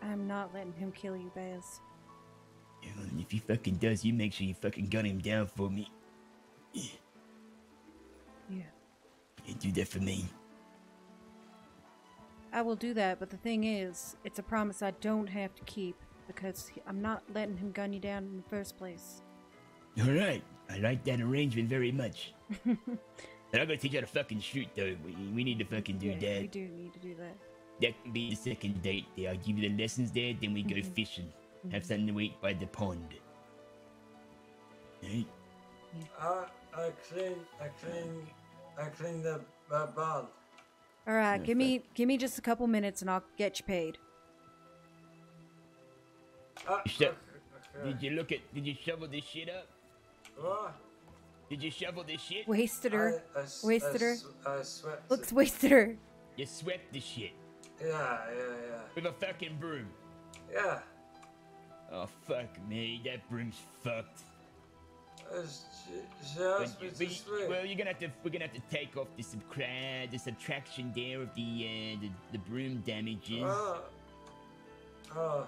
I'm not letting him kill you, Baz. And if he fucking does, you make sure you fucking gun him down for me. Yeah. You do that for me. I will do that, but the thing is, it's a promise I don't have to keep, because I'm not letting him gun you down in the first place. Alright. I like that arrangement very much. And I'm gonna teach you how to fucking shoot, though. We, we need to fucking do yeah, that. We do need to do that. That can be the second date there. I'll give you the lessons there, then we mm-hmm. go fishing. Mm-hmm. Have something to eat by the pond. Right? Yeah. Uh, I clean, I clean, I clean the uh, pond. All right, no, give me, give me just a couple minutes, and I'll get you paid. Uh, so, okay, okay. Did you look at? Did you shovel this shit up? What? Did you shovel this shit? Wasted her. I, I, wasted I, her. I swept. Looks it. Wasted her. You swept this shit. Yeah, yeah, yeah. With a fucking broom. Yeah. Oh fuck me, that broom's fucked. She asked me to sweep. Well, you're gonna have to. We're gonna have to take off the subtract, the subtraction there of the uh, the, the broom damages. Oh. Oh.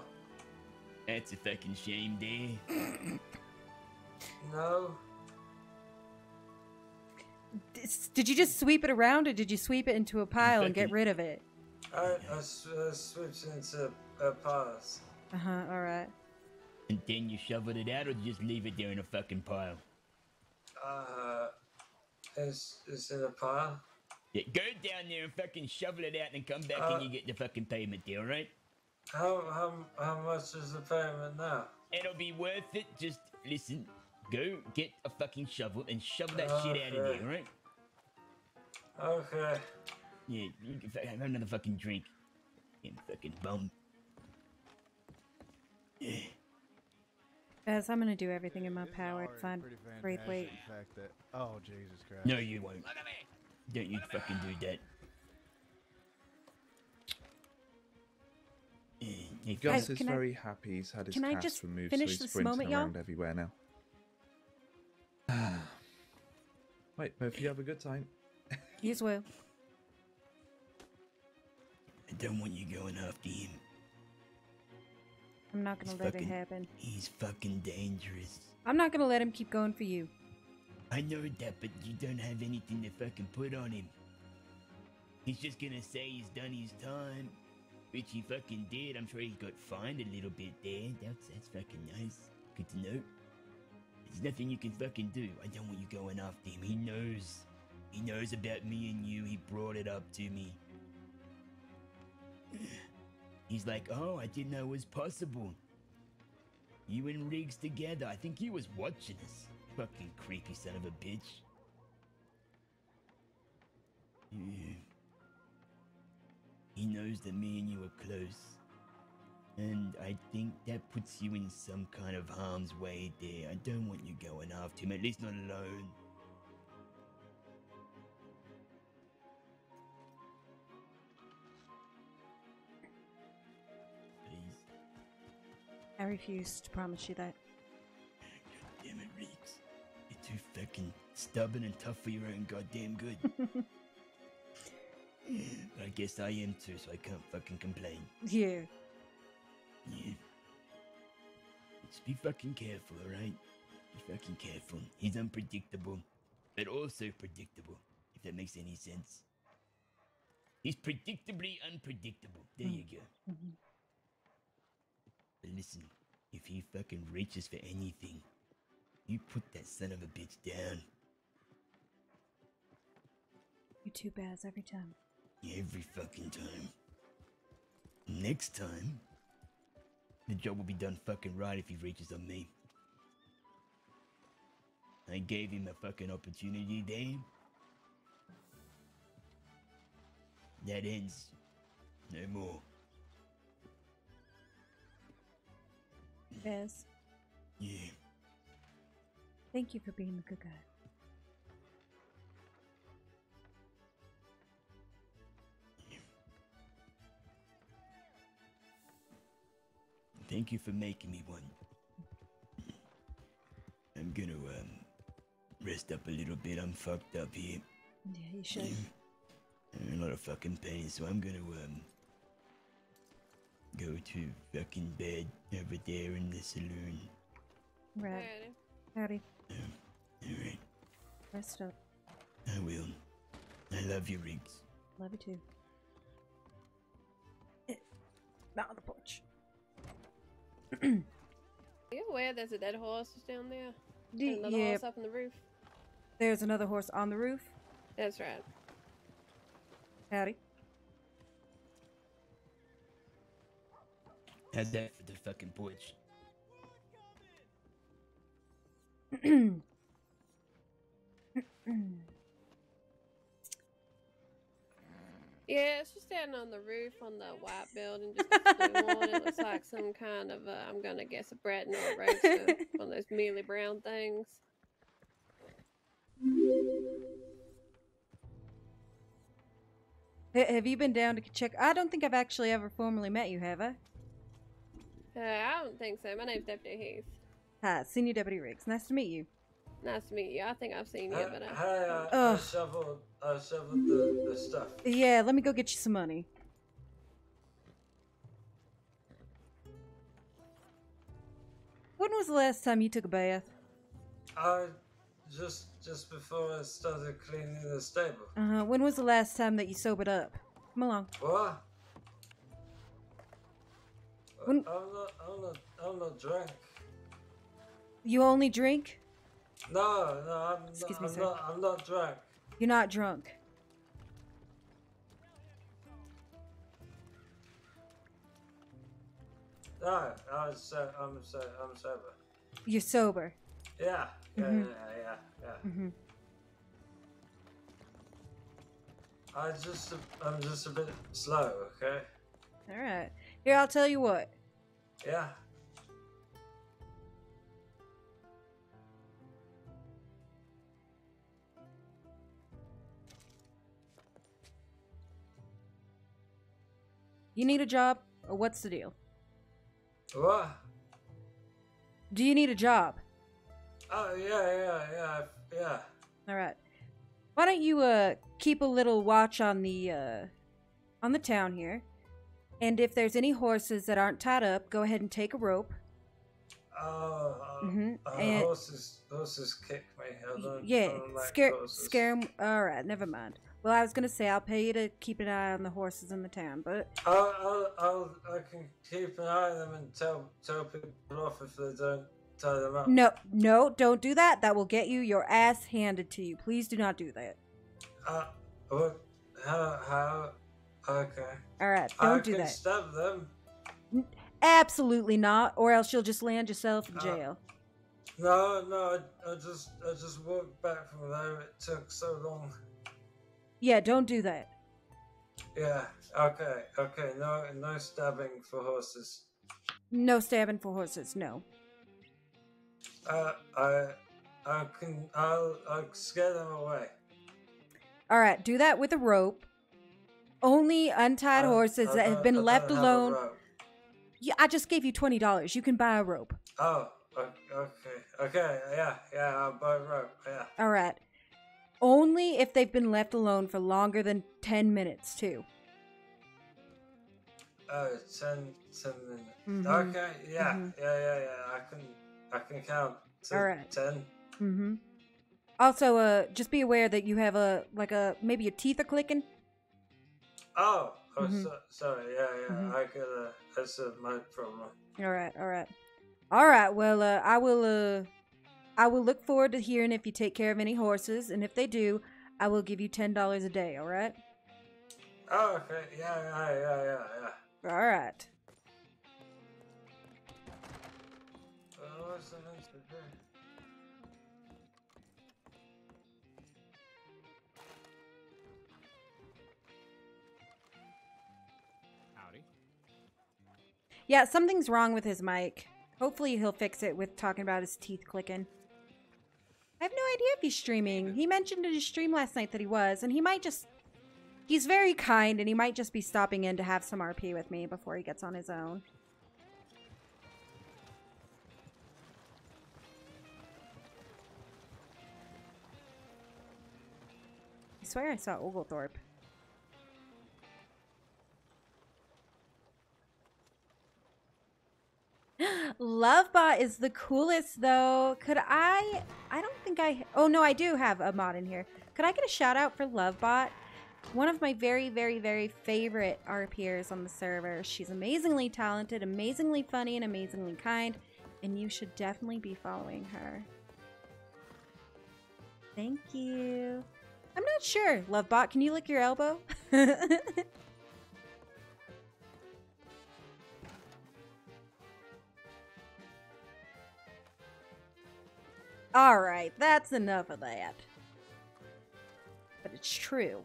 That's a fucking shame, there. No. Did you just sweep it around, or did you sweep it into a pile and get rid of it? I, I, I switched into a pile. Uh huh. All right. And then you shoveled it out, or did you just leave it there in a fucking pile? Uh, it's it's in a pile. Yeah, go down there and fucking shovel it out, and come back, uh, and you get the fucking payment there, all right? How how how much is the payment now? It'll be worth it. Just listen. Go get a fucking shovel and shovel that okay. shit out of there, right? Okay. Yeah, you can have another fucking drink. You fucking bum. Yeah. Baz, I'm gonna do everything in my Isn't power to find Braithwaite. Oh, Jesus Christ. No, you won't. Look at me. Don't you Look fucking do that. Yeah. Gus is very I, happy he's had his cast removed, so he's sprinting around everywhere now. Wait, hope you have a good time. You as well. I don't want you going after him. I'm not gonna he's let fucking, it happen. He's fucking dangerous. I'm not gonna let him keep going for you. I know that, but you don't have anything to fucking put on him. He's just gonna say he's done his time, which he fucking did. I'm sure he got fined a little bit there. That's, that's fucking nice. Good to know. There's nothing you can fucking do. I don't want you going after him. He knows. He knows about me and you. He brought it up to me. He's like, oh, I didn't know it was possible. You and Riggs together. I think he was watching us. Fucking creepy son of a bitch. Yeah. He knows that me and you are close. And I think that puts you in some kind of harm's way there. I don't want you going after him, at least not alone. Please. I refuse to promise you that. God damn it, Riggs. You're too fucking stubborn and tough for your own goddamn good. But I guess I am too, so I can't fucking complain. Yeah. Yeah. Just be fucking careful, alright? Be fucking careful. He's unpredictable, but also predictable, if that makes any sense. He's predictably unpredictable. There you go. But listen, if he fucking reaches for anything, you put that son of a bitch down. You two Baz every time. Every fucking time. Next time, the job will be done fucking right if he reaches on me. I gave him a fucking opportunity, Dave. That ends. No more. Yes. Yeah. Thank you for being the good guy. Thank you for making me one. I'm gonna um, rest up a little bit. I'm fucked up here. Yeah, you should. I'm in a lot of fucking pain, so I'm gonna um go to fucking bed over there in the saloon. Right. Howdy. Um, Alright. Rest up. I will. I love you, Riggs. Love you too. Not on the porch. Are you aware there's a dead horse down there? And another yeah. horse up on the roof. There's another horse on the roof. That's right. Howdy. Had that for the fucking porch. Yeah, it's just standing on the roof on the white building. Just on. It looks like some kind of, uh, I'm going to guess, a Breton or a roaster. One of those mealy brown things. H have you been down to check? I don't think I've actually ever formally met you, have I? Uh, I don't think so. My name's Deputy Heath. Hi, Senior Deputy Riggs. Nice to meet you. Nice to meet you. I think I've seen you, I, but I... Hi, uh, oh. I shoveled, I shoveled the, the stuff. Yeah, let me go get you some money. When was the last time you took a bath? I... Just just before I started cleaning the stable. Uh-huh. When was the last time that you sobered up? Come along. What? When... I'm not, I'm not, I'm not drunk. You only drink? No, no, I'm, Excuse not, me, I'm sir. not. I'm not drunk. You're not drunk. No, I'm so, I'm so, I'm sober. You're sober. Yeah. Yeah, mm-hmm. yeah, yeah, yeah. Mm-hmm. I just, I'm just a bit slow, okay? All right. Here, I'll tell you what. Yeah. You need a job, or what's the deal? What? Do you need a job? Oh, yeah, yeah, yeah, yeah. All right. Why don't you uh, keep a little watch on the, uh, on the town here? And if there's any horses that aren't tied up, go ahead and take a rope. Oh, uh, mm-hmm. uh, and horses, horses kick me. I don't, yeah, I don't like scare, horses. scare them. All right, never mind. Well, I was going to say, I'll pay you to keep an eye on the horses in the town, but... I'll, I'll, I'll, I can keep an eye on them and tell, tell people off if they don't. No, no, don't do that. That will get you your ass handed to you. Please do not do that. Uh, what? How? How? Okay. All right, don't I do that. Stab them. Absolutely not, or else you'll just land yourself in jail. Uh, no, no, I, I just, I just walked back from there. It took so long. Yeah, don't do that. Yeah. Okay. Okay. No, no stabbing for horses. No stabbing for horses. No. Uh, I, I can, I'll, I'll scare them away. All right, do that with a rope. Only untied I, horses I, that have been I left alone. Yeah, I just gave you twenty dollars. You can buy a rope. Oh, okay, okay, yeah, yeah, I'll buy a rope. Yeah. All right, only if they've been left alone for longer than ten minutes, too. Oh, ten, ten minutes. Mm-hmm. Okay, yeah, mm-hmm. yeah, yeah, yeah. I can. I can count to All right. ten. Mm-hmm. Also, uh, just be aware that you have a, like a, maybe your teeth are clicking. Oh, oh mm-hmm. so, sorry. Yeah, yeah. Mm-hmm. I got a, that's a, my problem. All right, all right. All right, well, uh, I will, uh, I will look forward to hearing if you take care of any horses, and if they do, I will give you ten dollars a day, all right? Oh, okay. Yeah, yeah, yeah, yeah, yeah. All right. Howdy. Yeah, something's wrong with his mic. Hopefully he'll fix it with talking about his teeth clicking. I have no idea if he's streaming. He mentioned in his stream last night that he was, and he might just... He's very kind, and he might just be stopping in to have some R P with me before he gets on his own. I swear I saw Oglethorpe. LoveBot is the coolest, though. Could I... I don't think I... Oh, no, I do have a mod in here. Could I get a shout-out for LoveBot? One of my very, very, very favorite R Pers on the server. She's amazingly talented, amazingly funny, and amazingly kind. And you should definitely be following her. Thank you. I'm not sure. LoveBot, can you lick your elbow? All right, that's enough of that. But it's true.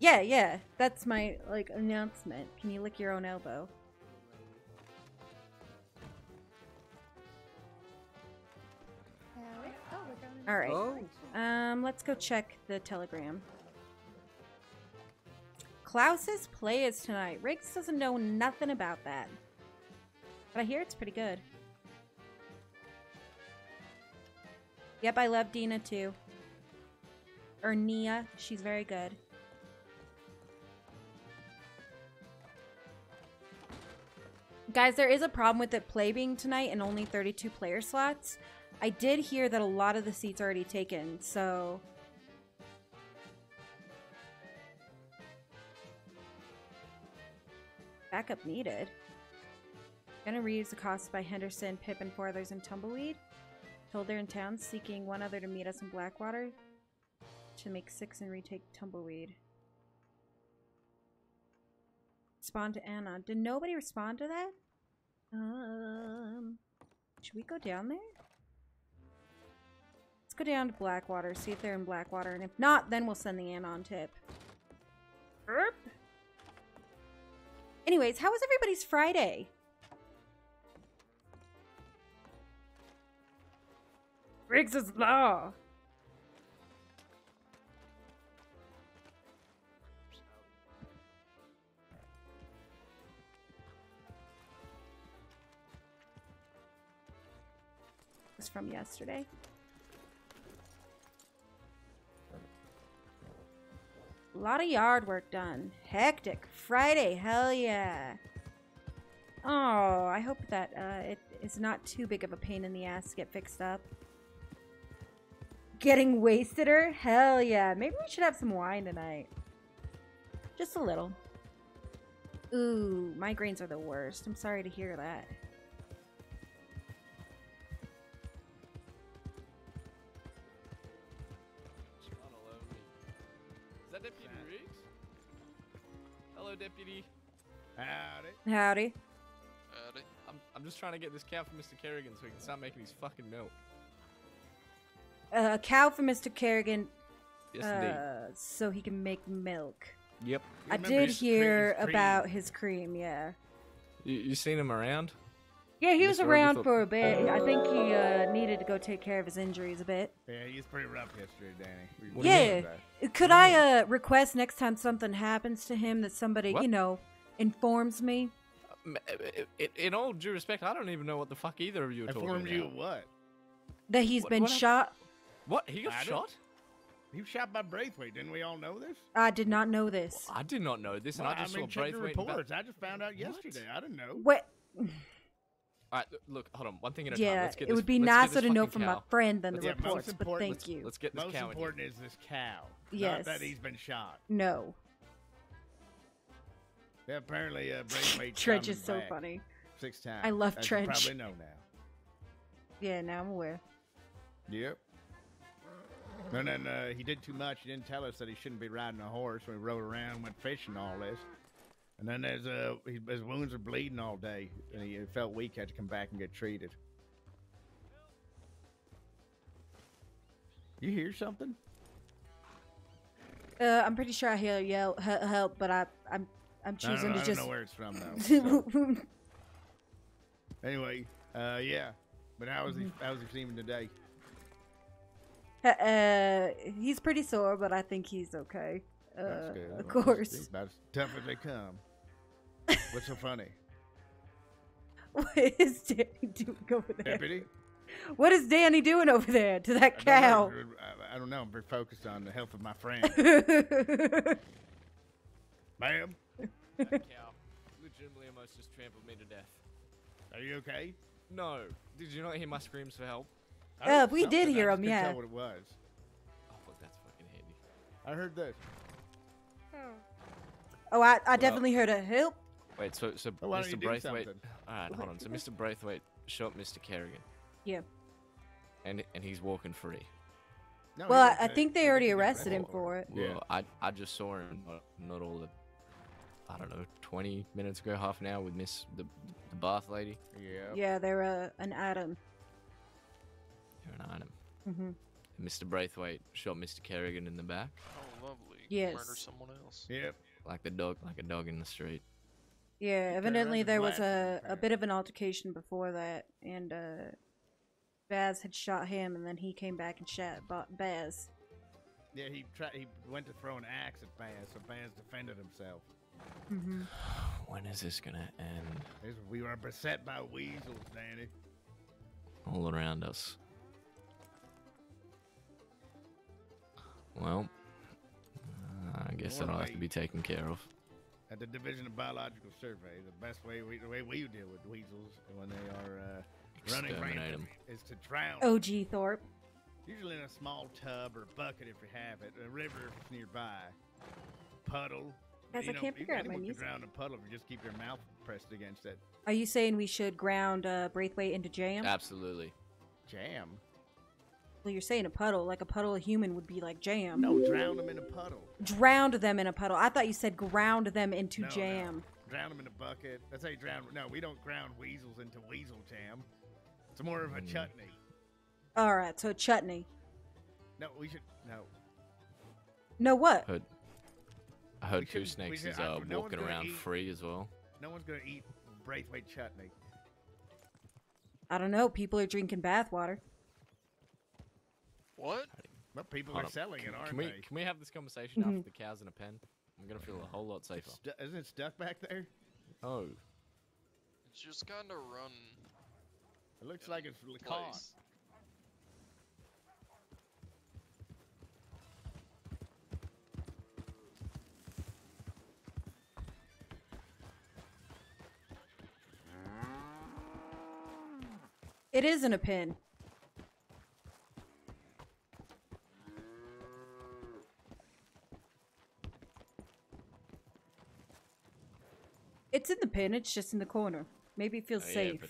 Yeah, yeah, that's my, like, announcement. Can you lick your own elbow? Uh, oh, we're going. All right. Oh. Um, let's go check the telegram. Klaus's play is tonight. Riggs doesn't know nothing about that. But I hear it's pretty good. Yep, I love Dina, too. Or Nia. She's very good. Guys, there is a problem with it play being tonight and only thirty-two player slots. I did hear that a lot of the seats are already taken, so... Backup needed. Gonna reuse the cost by Henderson, Pip, and four others in Tumbleweed. Told they're in town, seeking one other to meet us in Blackwater to make six and retake Tumbleweed. Respond to Anna. Did nobody respond to that? Um, should we go down there? Let's go down to Blackwater, see if they're in Blackwater, and if not, then we'll send the Anna on tip. Erp. Anyways, how was everybody's Friday? Riggs is law. From yesterday. A lot of yard work done. Hectic Friday, hell yeah. Oh, I hope that uh, it is not too big of a pain in the ass to get fixed up. Getting wasteder? Hell yeah. Maybe we should have some wine tonight. Just a little. Ooh, migraines are the worst. I'm sorry to hear that. Deputy. Howdy. Howdy. Howdy. I'm, I'm just trying to get this cow for Mister Kerrigan so he can start making his fucking milk. Uh, a cow for Mister Kerrigan. Yes, uh, indeed. So he can make milk. Yep. I did hear cream, cream. about his cream, yeah. You, you seen him around? Yeah, he was around for a bit. I think he uh, needed to go take care of his injuries a bit. Yeah, he's pretty rough yesterday, Danny. What yeah. Could I uh, request next time something happens to him that somebody, what? you know, informs me? In all due respect, I don't even know what the fuck either of you are talking about. Informed you what? That he's what, been what shot. I, what? He got I shot? He was shot by Braithwaite. Didn't we all know this? I did not know this. Well, I did not know this, and well, I just I mean, saw Braithwaite. Reports. I just found out yesterday. What? I didn't know. What? All right, look, hold on. One thing at a yeah, time. Let's get it this, would be nicer to know from cow. my friend than let's the yeah, reports, but thank let's, you. Let's get this most cow. Most important in is this cow. Yes. Not that he's been shot. No. Yeah, apparently, uh, Braithwaite Trench is so funny. Six times. I love As Trench. You probably know now. Yeah, now I'm aware. Yep. And then uh, he did too much. He didn't tell us that he shouldn't be riding a horse. We rode around, went fishing, all this. And then there's, uh, his wounds are bleeding all day, and he felt weak, had to come back and get treated. You hear something? Uh, I'm pretty sure I hear yell help, but I, I'm, I'm choosing to just. I don't know where it's from though. So. Anyway, uh, yeah. But how was he? How was he feeling today? Uh, he's pretty sore, but I think he's okay. Uh, of course. That's about as tough as they come. What's so funny? What is Danny doing over there? Deputy? What is Danny doing over there to that I cow? Don't I don't know. I'm very focused on the health of my friend. Ma'am? That cow legitimately almost just trampled me to death. Are you okay? No. Did you not hear my screams for help? Uh, we something. did hear them, yeah. I tell what it was. Oh, look, that's fucking handy. I heard this. Oh, I, I definitely heard a help. Wait, so so well, why Mister don't you Braithwaite. Do something? All right, hold on. So Mister Braithwaite shot Mister Kerrigan. Yeah. And and he's walking free. No, well, I, I think they already arrested him for it. Well, yeah. I I just saw him not, not all the, I don't know, twenty minutes ago, half an hour with Miss the, the bath lady. Yeah. Yeah, they're a, an item. They're an item. Mm-hmm. And Mister Braithwaite shot Mister Kerrigan in the back. Oh, lovely. Yes. Murder someone else. Yep. Like the dog, like a dog in the street. Yeah. Evidently, there was a a bit of an altercation before that, and. uh... Baz had shot him, and then he came back and shot Baz. Yeah, he tried. He went to throw an axe at Baz, so Baz defended himself. Mm-hmm. When is this gonna end? This, we were beset by weasels, Danny. All around us. Well, uh, I guess that'll have to be taken care of. At the Division of Biological Survey, the best way we, the way we deal with weasels when they are. Uh, Running him. Is to drown. O G Thorpe. Usually in a small tub or bucket if you have it, a river if it's nearby, puddle. Guys, I know, can't figure out my music. Drown a puddle if you just keep your mouth pressed against it. Are you saying we should ground uh, Braithwaite into jam? Absolutely. Jam. Well, you're saying a puddle, like a puddle a human would be like jam. No, drown them in a puddle. Drowned them in a puddle. I thought you said ground them into no, jam. No. Drown them in a bucket. That's how you drown. No, we don't ground weasels into weasel jam. It's more of a chutney. All right, so a chutney. No, we should no. No what? I heard, I heard two should, snakes should, is uh, no walking around eat, free as well. No one's gonna eat Braithwaite chutney. I don't know. People are drinking bathwater. What? But people Hold are up. selling can, it, aren't can we, they? Can we have this conversation mm-hmm. after the cow's in a pen? I'm gonna feel a whole lot safer. St isn't it stuck back there? Oh. It's just kind of run. It looks like it's really caught. It isn't a pin. It's in the pin, it's just in the corner. Maybe it feels oh, safe. Yeah,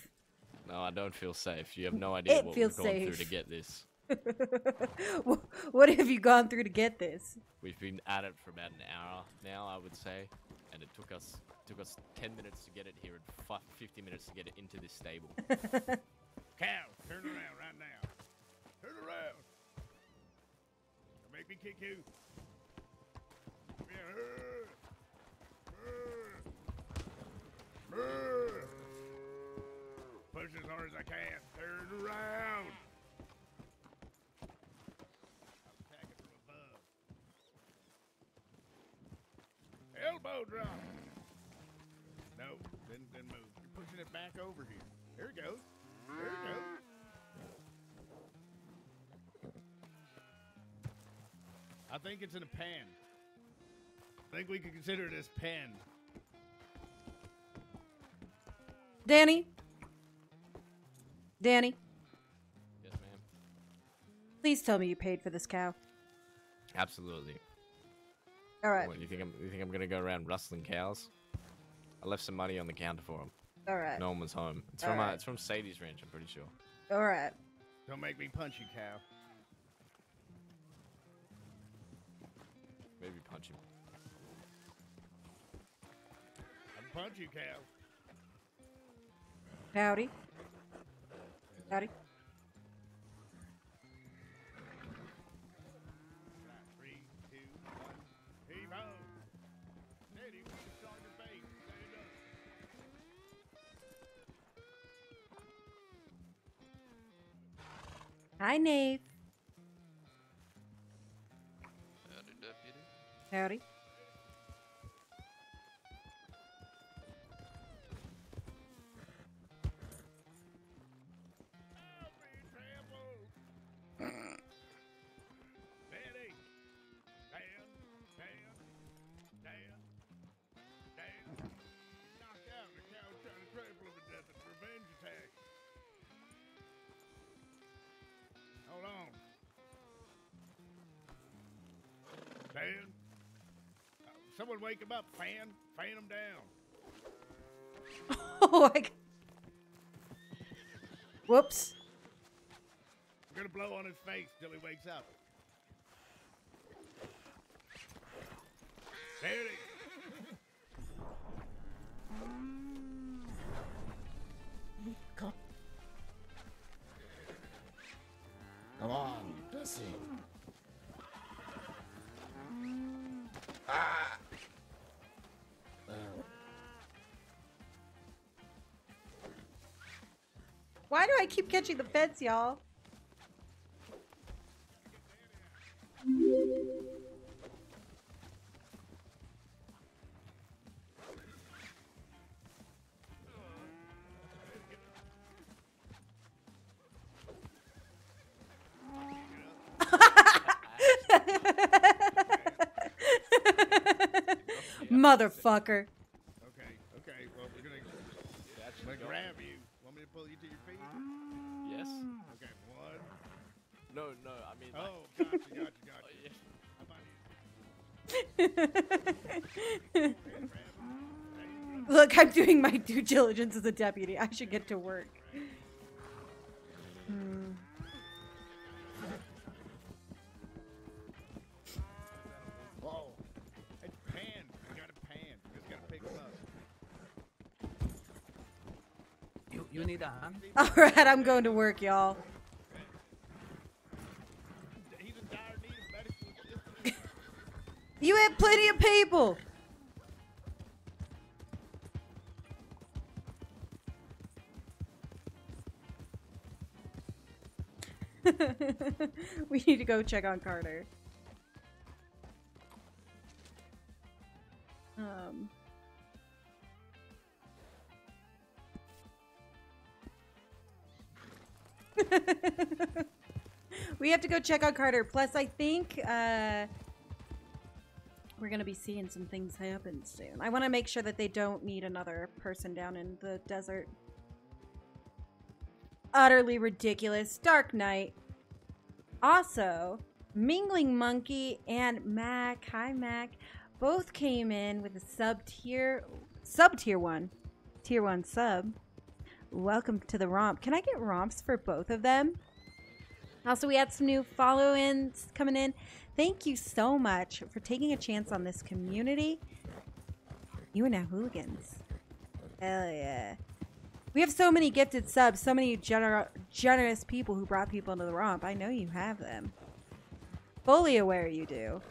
no, I don't feel safe. You have no idea it what we've gone safe. through to get this. What have you gone through to get this? We've been at it for about an hour now, I would say, and it took us took us ten minutes to get it here and fifty minutes to get it into this stable. Cow, turn around right now. Turn around. Don't make me kick you. Come here. Uh, uh, uh. Push as hard as I can. Turn around. I'm attacking from above. Elbow drop. No, didn't, didn't move. You're pushing it back over here. Here it goes. Here it goes. I think it's in a pen. I think we can consider this pen. Danny. Danny? Yes, ma'am. Please tell me you paid for this cow. Absolutely. All right. What, you think I'm, you think I'm going to go around rustling cows? I left some money on the counter for him. All right. No one was home. It's from, right. uh, it's from Sadie's ranch, I'm pretty sure. All right. Don't make me punch you, cow. Maybe punch him. I'll punch you, cow. Howdy. Howdy. Hi, Nave. Howdy, deputy. Howdy. Someone wake him up, fan, fan him down. Oh, I... Whoops. I'm gonna blow on his face till he wakes up. There it is. Come. Come on, Bessie. Ah. Oh. Why do I keep catching the feds, y'all? Motherfucker. Okay, okay, well, we're gonna, I'm gonna grab you. Want me to pull you to your feet? Yes. Okay, one. No, no, I mean. Like... Oh, gotcha, gotcha, gotcha. Oh, yeah. How about you? Look, I'm doing my due diligence as a deputy. I should get to work. Hmm. You need a hand? Alright, I'm going to work, y'all. You had plenty of people! We need to go check on Carter. Um... We have to go check on Carter. Plus, I think uh, we're going to be seeing some things happen soon. I want to make sure that they don't need another person down in the desert. Utterly ridiculous. Dark Knight. Also, Mingling Monkey and Mac. Hi, Mac. Both came in with a sub-tier... Sub-tier one. Tier one sub. Welcome to the romp. Can I get romps for both of them? Also, we had some new follow-ins coming in. Thank you so much for taking a chance on this community. You are now hooligans. Hell yeah. We have so many gifted subs, so many gener generous people who brought people into the romp. I know you have them. Fully aware you do.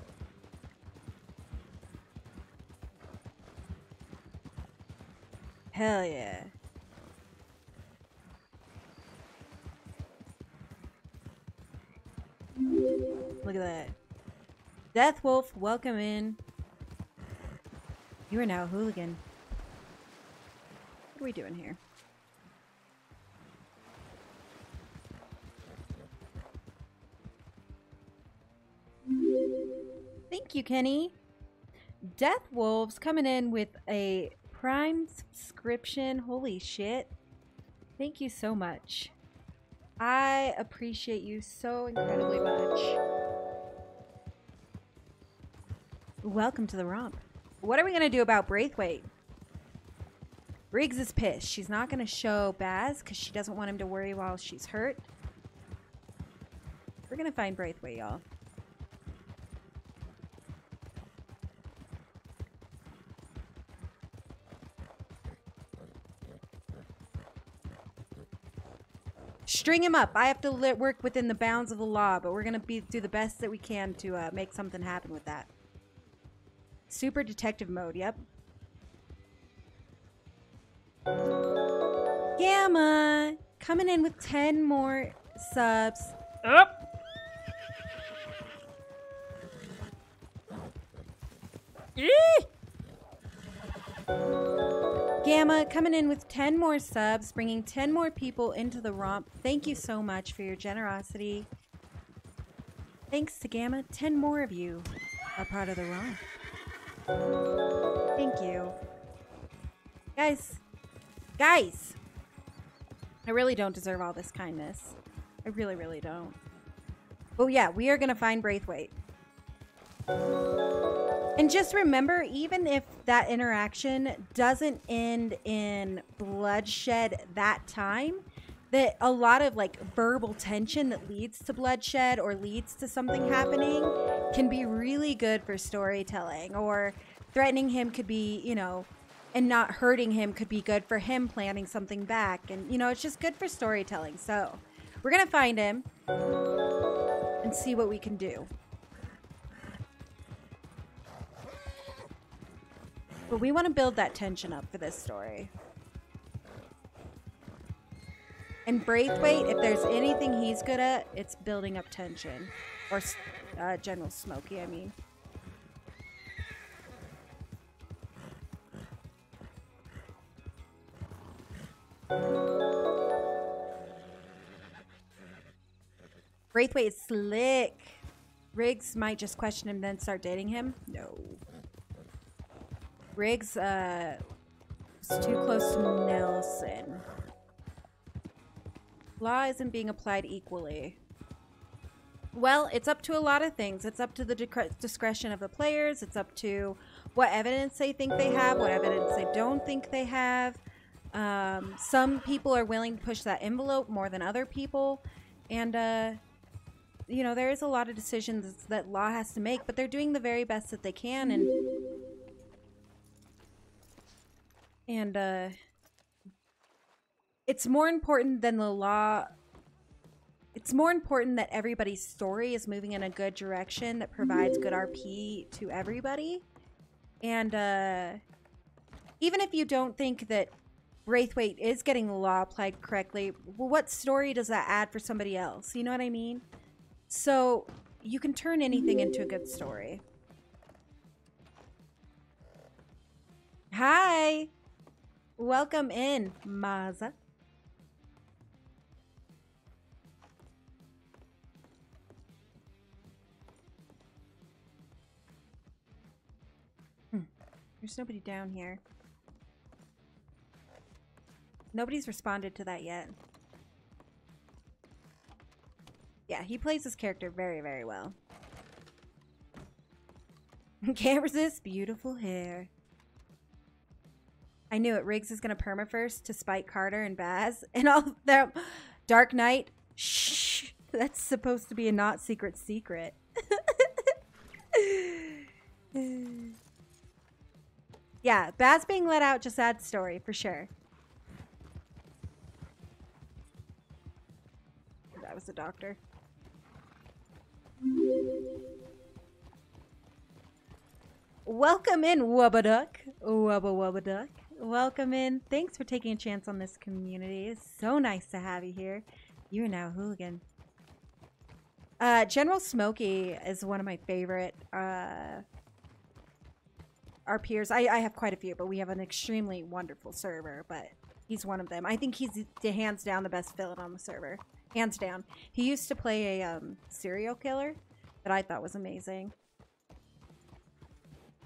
Hell yeah. Look at that. Death Wolf, welcome in. You are now a hooligan. What are we doing here? Thank you, Kenny. Death Wolf's coming in with a Prime subscription. Holy shit. Thank you so much. I appreciate you so incredibly much. Welcome to the romp. What are we going to do about Braithwaite? Riggs is pissed. She's not going to show Baz because she doesn't want him to worry while she's hurt. We're going to find Braithwaite, y'all. String him up. I have to let work within the bounds of the law, but we're going to be do the best that we can to uh, make something happen with that. Super detective mode, yep. Gamma! Coming in with ten more subs. Up! Gamma, coming in with ten more subs, bringing ten more people into the romp. Thank you so much for your generosity. Thanks to Gamma, ten more of you are part of the romp. Thank you. Guys, guys, I really don't deserve all this kindness. I really, really don't. Oh yeah, we are going to find Braithwaite. And just remember, even if that interaction doesn't end in bloodshed that time, that a lot of like verbal tension that leads to bloodshed or leads to something happening can be really good for storytelling. Or threatening him could be, you know, and not hurting him could be good for him planning something back. And, you know, it's just good for storytelling. So we're going to find him and see what we can do. But we want to build that tension up for this story. And Braithwaite, if there's anything he's good at, it's building up tension. Or uh, General Smokey, I mean. Braithwaite is slick. Riggs might just question him, then start dating him. No. Riggs uh, is too close to Nelson. Law isn't being applied equally. Well, it's up to a lot of things. It's up to the discretion of the players. It's up to what evidence they think they have, what evidence they don't think they have. Um, some people are willing to push that envelope more than other people. And, uh, you know, there is a lot of decisions that Law has to make, but they're doing the very best that they can. And... And uh, it's more important than the law. It's more important that everybody's story is moving in a good direction that provides good R P to everybody. And uh, even if you don't think that Braithwaite is getting the law applied correctly, well, what story does that add for somebody else? You know what I mean? So you can turn anything into a good story. Hi. Welcome in, Maza. Hmm. There's nobody down here. Nobody's responded to that yet. Yeah, he plays his character very, very well. Can't resist beautiful hair. I knew it. Riggs is going to perma first to spite Carter and Baz and all their Dark Knight. Shh. That's supposed to be a not secret secret. Yeah, Baz being let out just adds story for sure. That was the doctor. Welcome in, Wubbaduck. Wubba Wubbaduck. Welcome in. Thanks for taking a chance on this community. It's so nice to have you here. You're now a hooligan. Uh, General Smokey is one of my favorite uh, R Pers. I, I have quite a few, but we have an extremely wonderful server, but he's one of them. I think he's hands down the best villain on the server. Hands down. He used to play a um, serial killer that I thought was amazing.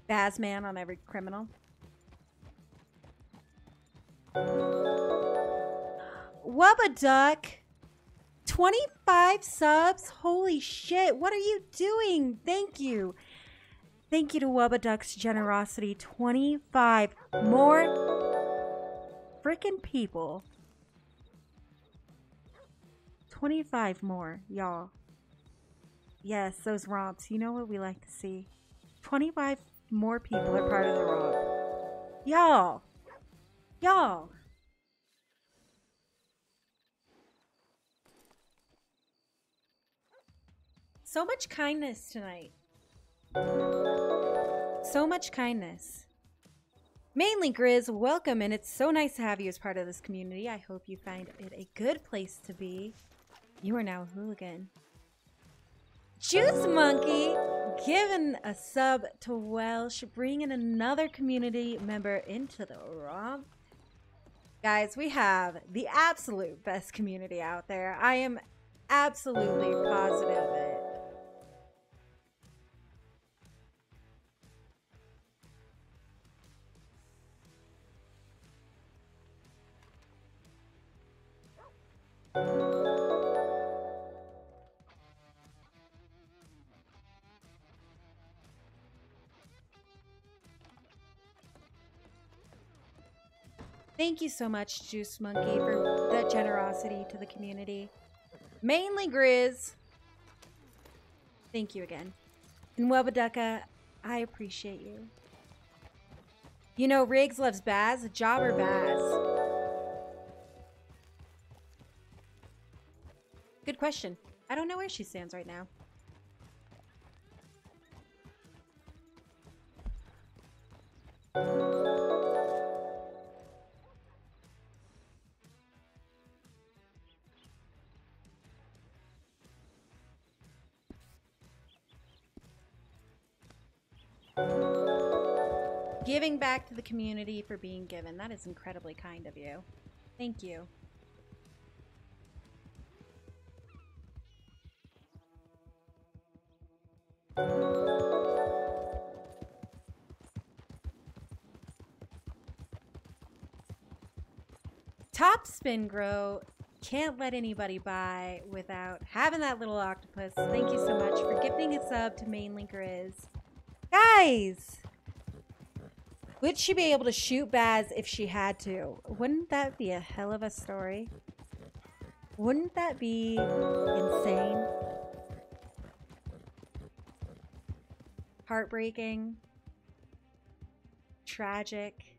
Bazman on every criminal. Wubbaduck, twenty-five subs. Holy shit, what are you doing? Thank you. Thank you to Wubbaduck's generosity. twenty-five more freaking people. twenty-five more, y'all. Yes, those romps. You know what we like to see. twenty-five more people are part of the romp. Y'all. Y'all. So much kindness tonight. So much kindness. Mainly Grizz, welcome, and it's so nice to have you as part of this community. I hope you find it a good place to be. You are now a hooligan. Juice Monkey, giving a sub to Welsh, bringing another community member into the romp. Guys, we have the absolute best community out there. I am absolutely positive of it. Thank you so much, Juice Monkey, for that generosity to the community. Mainly Grizz. Thank you again. And Webaducka, I appreciate you. You know, Riggs loves Baz, Jobber Baz. Good question. I don't know where she stands right now. Giving back to the community for being given. That is incredibly kind of you. Thank you. Topspin Grow. Can't let anybody by without having that little octopus. Thank you so much for gifting a sub to Mainly Grizz. Guys! Would she be able to shoot Baz if she had to? Wouldn't that be a hell of a story? Wouldn't that be insane? Heartbreaking. Tragic.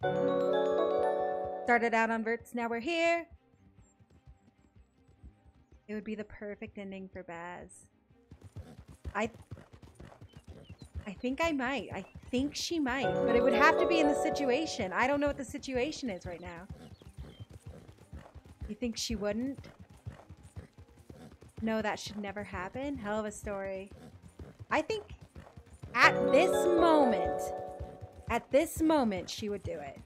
Started out on Verts, now we're here. It would be the perfect ending for Baz. I... I think I might. I think she might. But it would have to be in the situation. I don't know what the situation is right now. You think she wouldn't? No, that should never happen. Hell of a story. I think at this moment, at this moment, she would do it.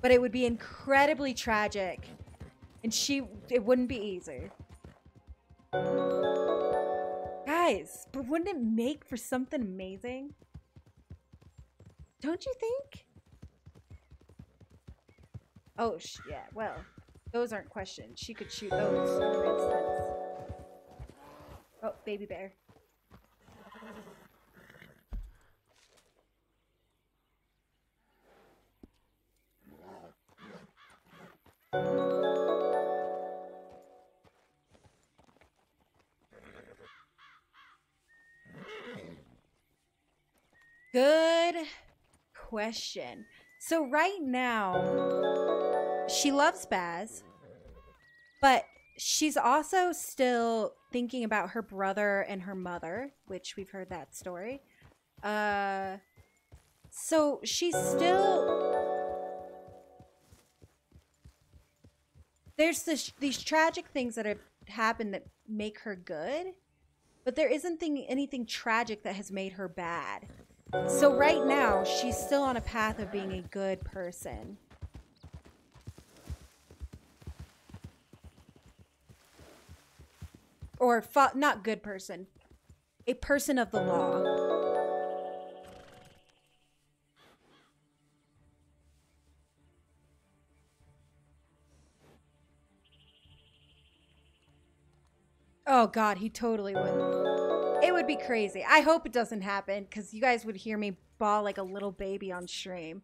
But it would be incredibly tragic. And she, it wouldn't be easy. Guys, but wouldn't it make for something amazing? Don't you think? Oh, sh yeah, well, those aren't questions. She could shoot those, for instance. Oh, baby bear. Good question. So right now, she loves Baz, but she's also still thinking about her brother and her mother, which we've heard that story. Uh, so she's still... There's this, these tragic things that have happened that make her good, but there isn't thing, anything tragic that has made her bad. So right now, she's still on a path of being a good person. Or not good person. A person of the law. Oh God, he totally would. It would be crazy. I hope it doesn't happen because you guys would hear me bawl like a little baby on stream.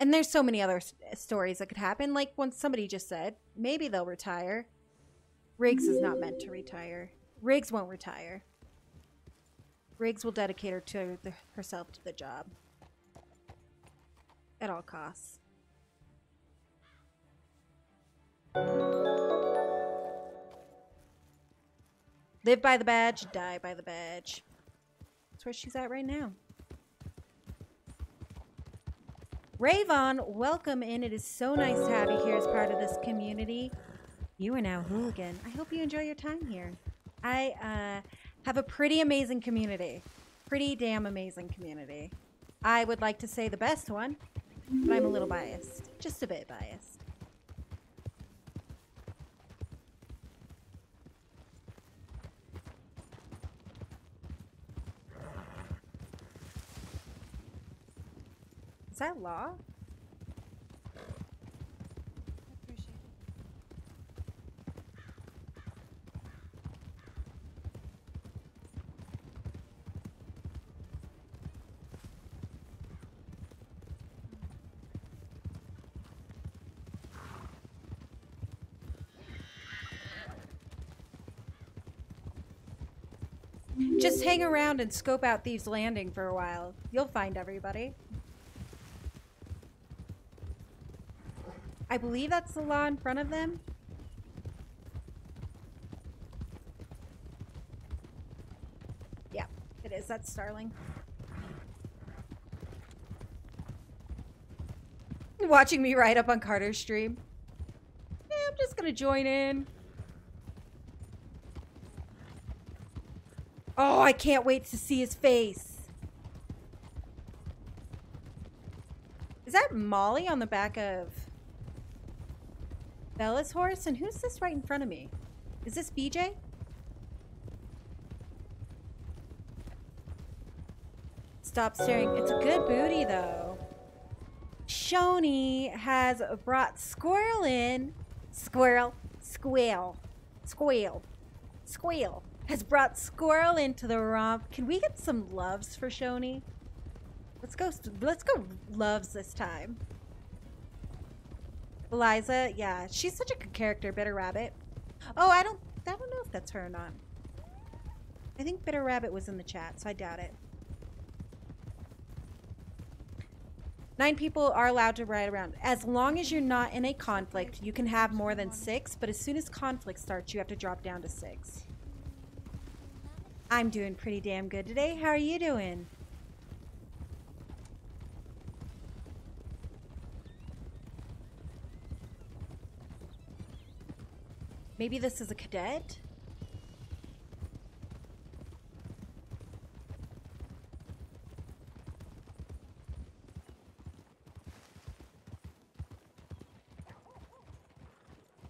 And there's so many other stories that could happen. Like once somebody just said, maybe they'll retire. Riggs is not meant to retire. Riggs won't retire. Riggs will dedicate her to the, herself to the job. At all costs. Live by the badge, die by the badge. That's where she's at right now. Ravon, welcome in. It is so nice to have you here as part of this community. You are now hooligan. I hope you enjoy your time here. I uh, have a pretty amazing community. Pretty damn amazing community. I would like to say the best one, but I'm a little biased. Just a bit biased. Is that law? Just hang around and scope out Thieves' Landing for a while. You'll find everybody. I believe that's the law in front of them. Yeah, it is. That's Starling. Watching me ride up on Carter's stream. Yeah, I'm just gonna join in. Oh, I can't wait to see his face. Is that Molly on the back of Bella's horse? And who's this right in front of me? Is this B J? Stop staring. It's a good booty, though. Shoni has brought Squirrel in. Squirrel. Squeal. Squeal. Squeal. Has brought Squirrel into the romp. Can we get some loves for Shoni? Let's go, let's go loves this time. Eliza, yeah, she's such a good character, Bitter Rabbit. Oh, I don't, I don't know if that's her or not. I think Bitter Rabbit was in the chat, so I doubt it. Nine people are allowed to ride around. As long as you're not in a conflict, you can have more than six, but as soon as conflict starts, you have to drop down to six. I'm doing pretty damn good today. How are you doing? Maybe this is a cadet?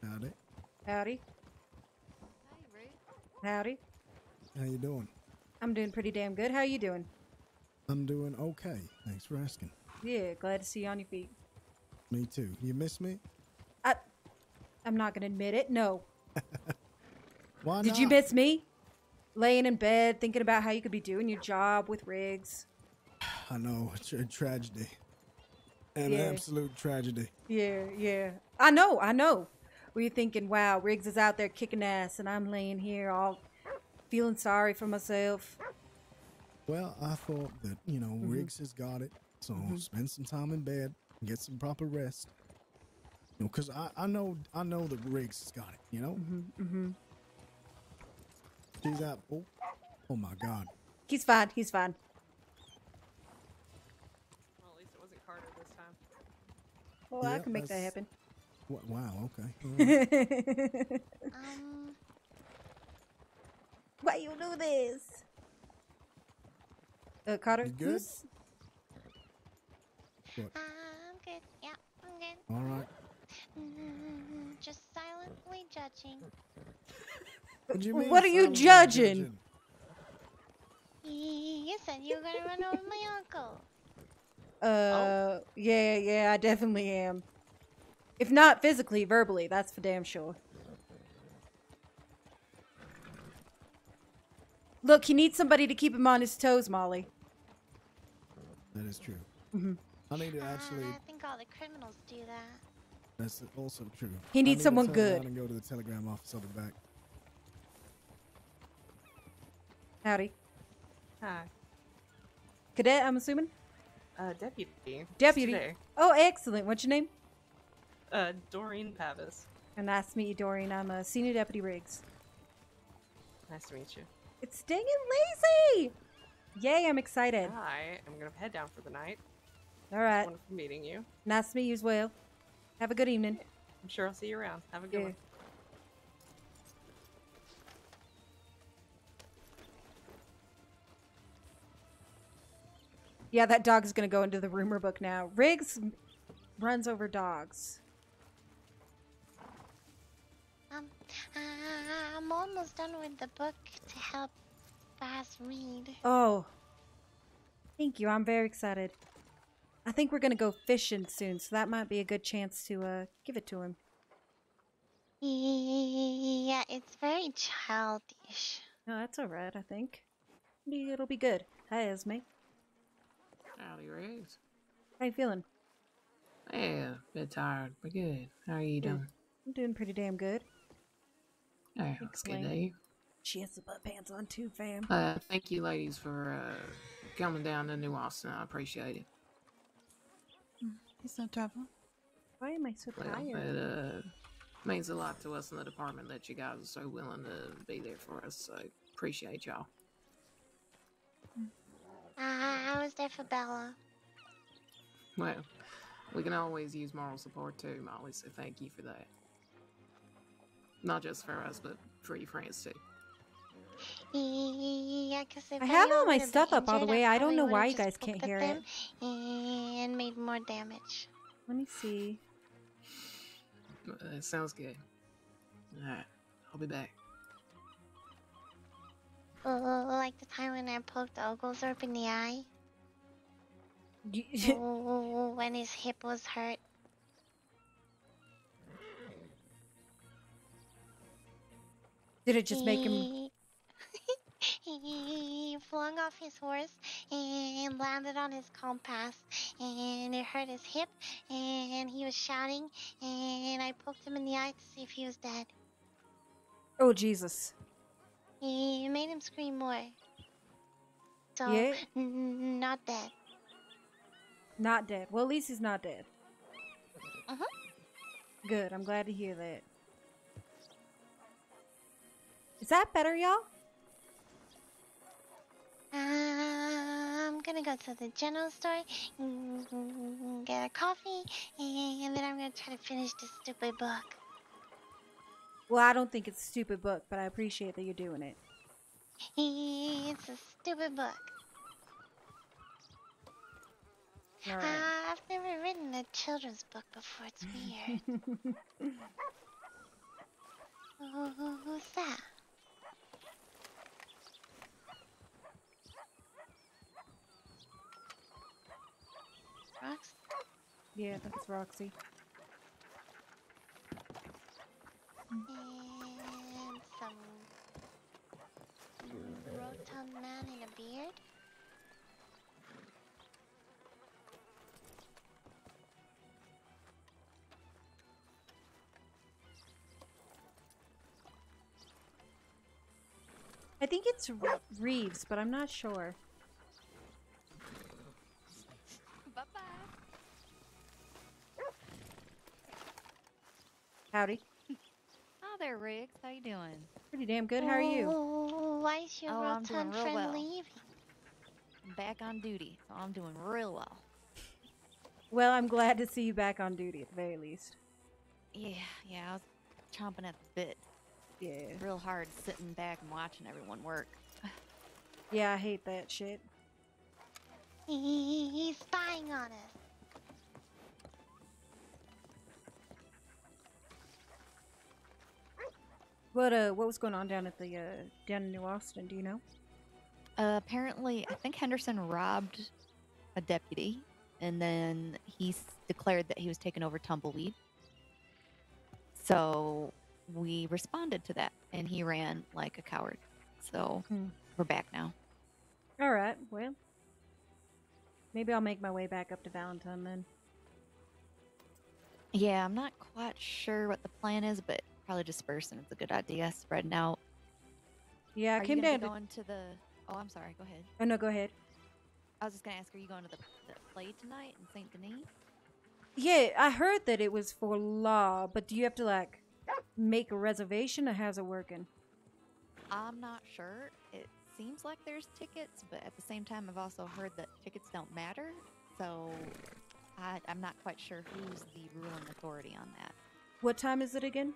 Howdy. Howdy. Howdy. How you doing? I'm doing pretty damn good. How are you doing? I'm doing okay. Thanks for asking. Yeah, glad to see you on your feet. Me too. You miss me? I, I'm not going to admit it. No. Why not? Did you miss me? Laying in bed, thinking about how you could be doing your job with Riggs. I know. It's a tragedy. An yeah. absolute tragedy. Yeah, yeah. I know, I know. We're thinking, wow, Riggs is out there kicking ass, and I'm laying here all... feeling sorry for myself. Well, I thought that, you know, mm-hmm. Riggs has got it. So mm-hmm. spend some time in bed, get some proper rest. You know, because I, I know I know that Riggs has got it, you know? Mm-hmm. Mm-hmm. He's out. Oh, oh, my God. He's fine. He's fine. Well, at least it wasn't Carter this time. Well, yeah, I can make that happen. Wow, okay. Right. um... Why you do this? Uh, Carter, you good? Uh, I'm good. Yeah, I'm good. All right. Mm, just silently judging. What, do you mean what are you judging? judging? You said you were gonna run over my uncle. Uh, oh. yeah, yeah, I definitely am. If not physically, verbally, that's for damn sure. Look, he needs somebody to keep him on his toes, Molly. That is true. Mm-hmm. I need to actually. Uh, I think all the criminals do that. That's also true. He needs someone good. And go to the telegram office on the back. Howdy. Hi. Cadet, I'm assuming. Uh, deputy. Deputy. Oh, excellent. What's your name? Uh, Doreen Pavis. Nice to meet you, Doreen. I'm a senior deputy Riggs. Nice to meet you. It's dang it lazy! Yay, I'm excited. Hi, I'm gonna head down for the night. Alright. Wonderful meeting you. Nice to meet you as well. Have a good evening. I'm sure I'll see you around. Have a good yeah. one. Yeah, that dog is gonna go into the rumor book now. Riggs runs over dogs. Um, uh, I'm almost done with the book to help Baz read. Oh, thank you. I'm very excited. I think we're going to go fishing soon, so that might be a good chance to uh, give it to him. Yeah, it's very childish. No, that's all right, I think. It'll be good. Hi, Esme. Howdy, Riggs. How you feeling? Yeah, a bit tired, but good. How are you doing? I'm doing pretty damn good. Oh, it's good day. She has the butt pants on too, fam. Uh, thank you, ladies, for uh, coming down to New Austin. I appreciate it. It's no trouble. Why am I so tired? Well, it uh, means a lot to us in the department that you guys are so willing to be there for us. So appreciate y'all. Uh, I was there for Bella. Well, we can always use moral support too, Molly, so thank you for that. Not just for us, but for your friends too. Yeah, cause if I have all my stuff up all the way. I don't know why you guys can't hear it. And made more damage. Let me see. Uh, sounds good. Alright, I'll be back. Oh, like the time when I poked Oglethorpe in the eye? Oh, when his hip was hurt? Did it just make him... He flung off his horse and landed on his compass, and it hurt his hip, and he was shouting, and I poked him in the eye to see if he was dead. Oh, Jesus. It made him scream more. So, yeah. n not dead. Not dead. Well, at least he's not dead. Uh-huh. Good. I'm glad to hear that. Is that better, y'all? Uh, I'm gonna go to the general store, get a coffee, and then I'm gonna try to finish this stupid book. Well, I don't think it's a stupid book, but I appreciate that you're doing it. It's a stupid book. All right. uh, I've never written a children's book before. It's weird. Ooh, who's that? Roxy? Yeah, I think it's Roxy. And some rotund man in a beard. I think it's Reeves, but I'm not sure. Howdy. Hi there, Riggs. How you doing? Pretty damn good. How are you? Oh, why is your oh, rotund friend well. leaving? I'm back on duty, so I'm doing real well. Well, I'm glad to see you back on duty at the very least. Yeah, yeah, I was chomping at the bit. Yeah. Real hard sitting back and watching everyone work. Yeah, I hate that shit. He's spying on us. What uh, what was going on down at the uh, down in New Austin? Do you know? Uh, apparently, I think Henderson robbed a deputy, and then he declared that he was taking over Tumbleweed. So we responded to that, and he ran like a coward. So hmm. we're back now. All right. Well, maybe I'll make my way back up to Valentine then. Yeah, I'm not quite sure what the plan is, but. Probably dispersing. It's a good idea. Spreading out. Yeah, I are came down. Going to the. Oh, I'm sorry. Go ahead. Oh no, go ahead. I was just gonna ask, are you going to the, the play tonight in Saint Denis? Yeah, I heard that it was for law, but do you have to like make a reservation, or how's it working? I'm not sure. It seems like there's tickets, but at the same time, I've also heard that tickets don't matter. So I, I'm not quite sure who's the ruling authority on that. What time is it again?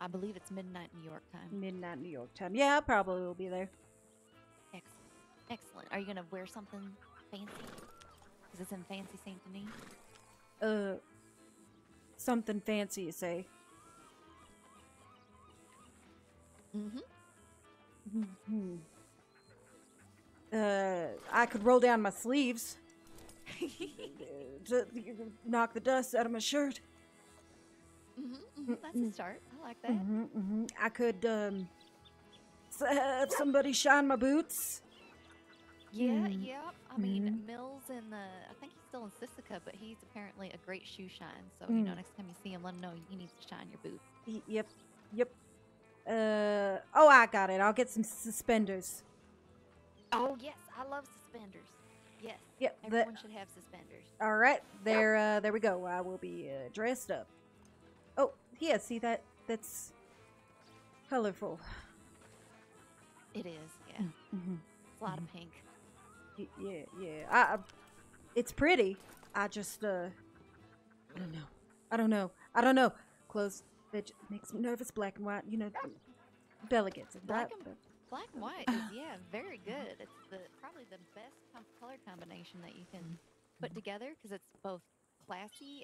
I believe it's midnight New York time. Midnight New York time. Yeah, I probably will be there. Excellent. Excellent. Are you going to wear something fancy? Is this in fancy Saint Denis? Uh, something fancy, you say? Mm-hmm. Mm-hmm. Uh, I could roll down my sleeves. to, to knock the dust out of my shirt. Mm-hmm, mm-hmm. That's a start. I like that. Mm-hmm, mm-hmm. I could um, have somebody shine my boots. Yeah, mm. yeah. I mean, mm-hmm. Mills in the, I think he's still in Sissica, but he's apparently a great shoe shine. So, mm. you know, next time you see him, let him know you need to shine your boots. Yep, yep. Uh, oh, I I got it. I'll get some suspenders. Oh, yes. I love suspenders. Yes. Yep, everyone the, should have suspenders. All right. There uh, there we go. I will be uh, dressed up. Oh, yeah. See, that? That's colorful. It is, yeah. Mm-hmm. A lot mm-hmm. of pink. Y yeah, yeah. I, I, it's pretty. I just, uh, I don't know. I don't know. I don't know. Clothes that makes me nervous. Black and white, you know. Bella gets it. Black and, black and white is, yeah, very good. It's the probably the best color combination that you can put together because it's both classy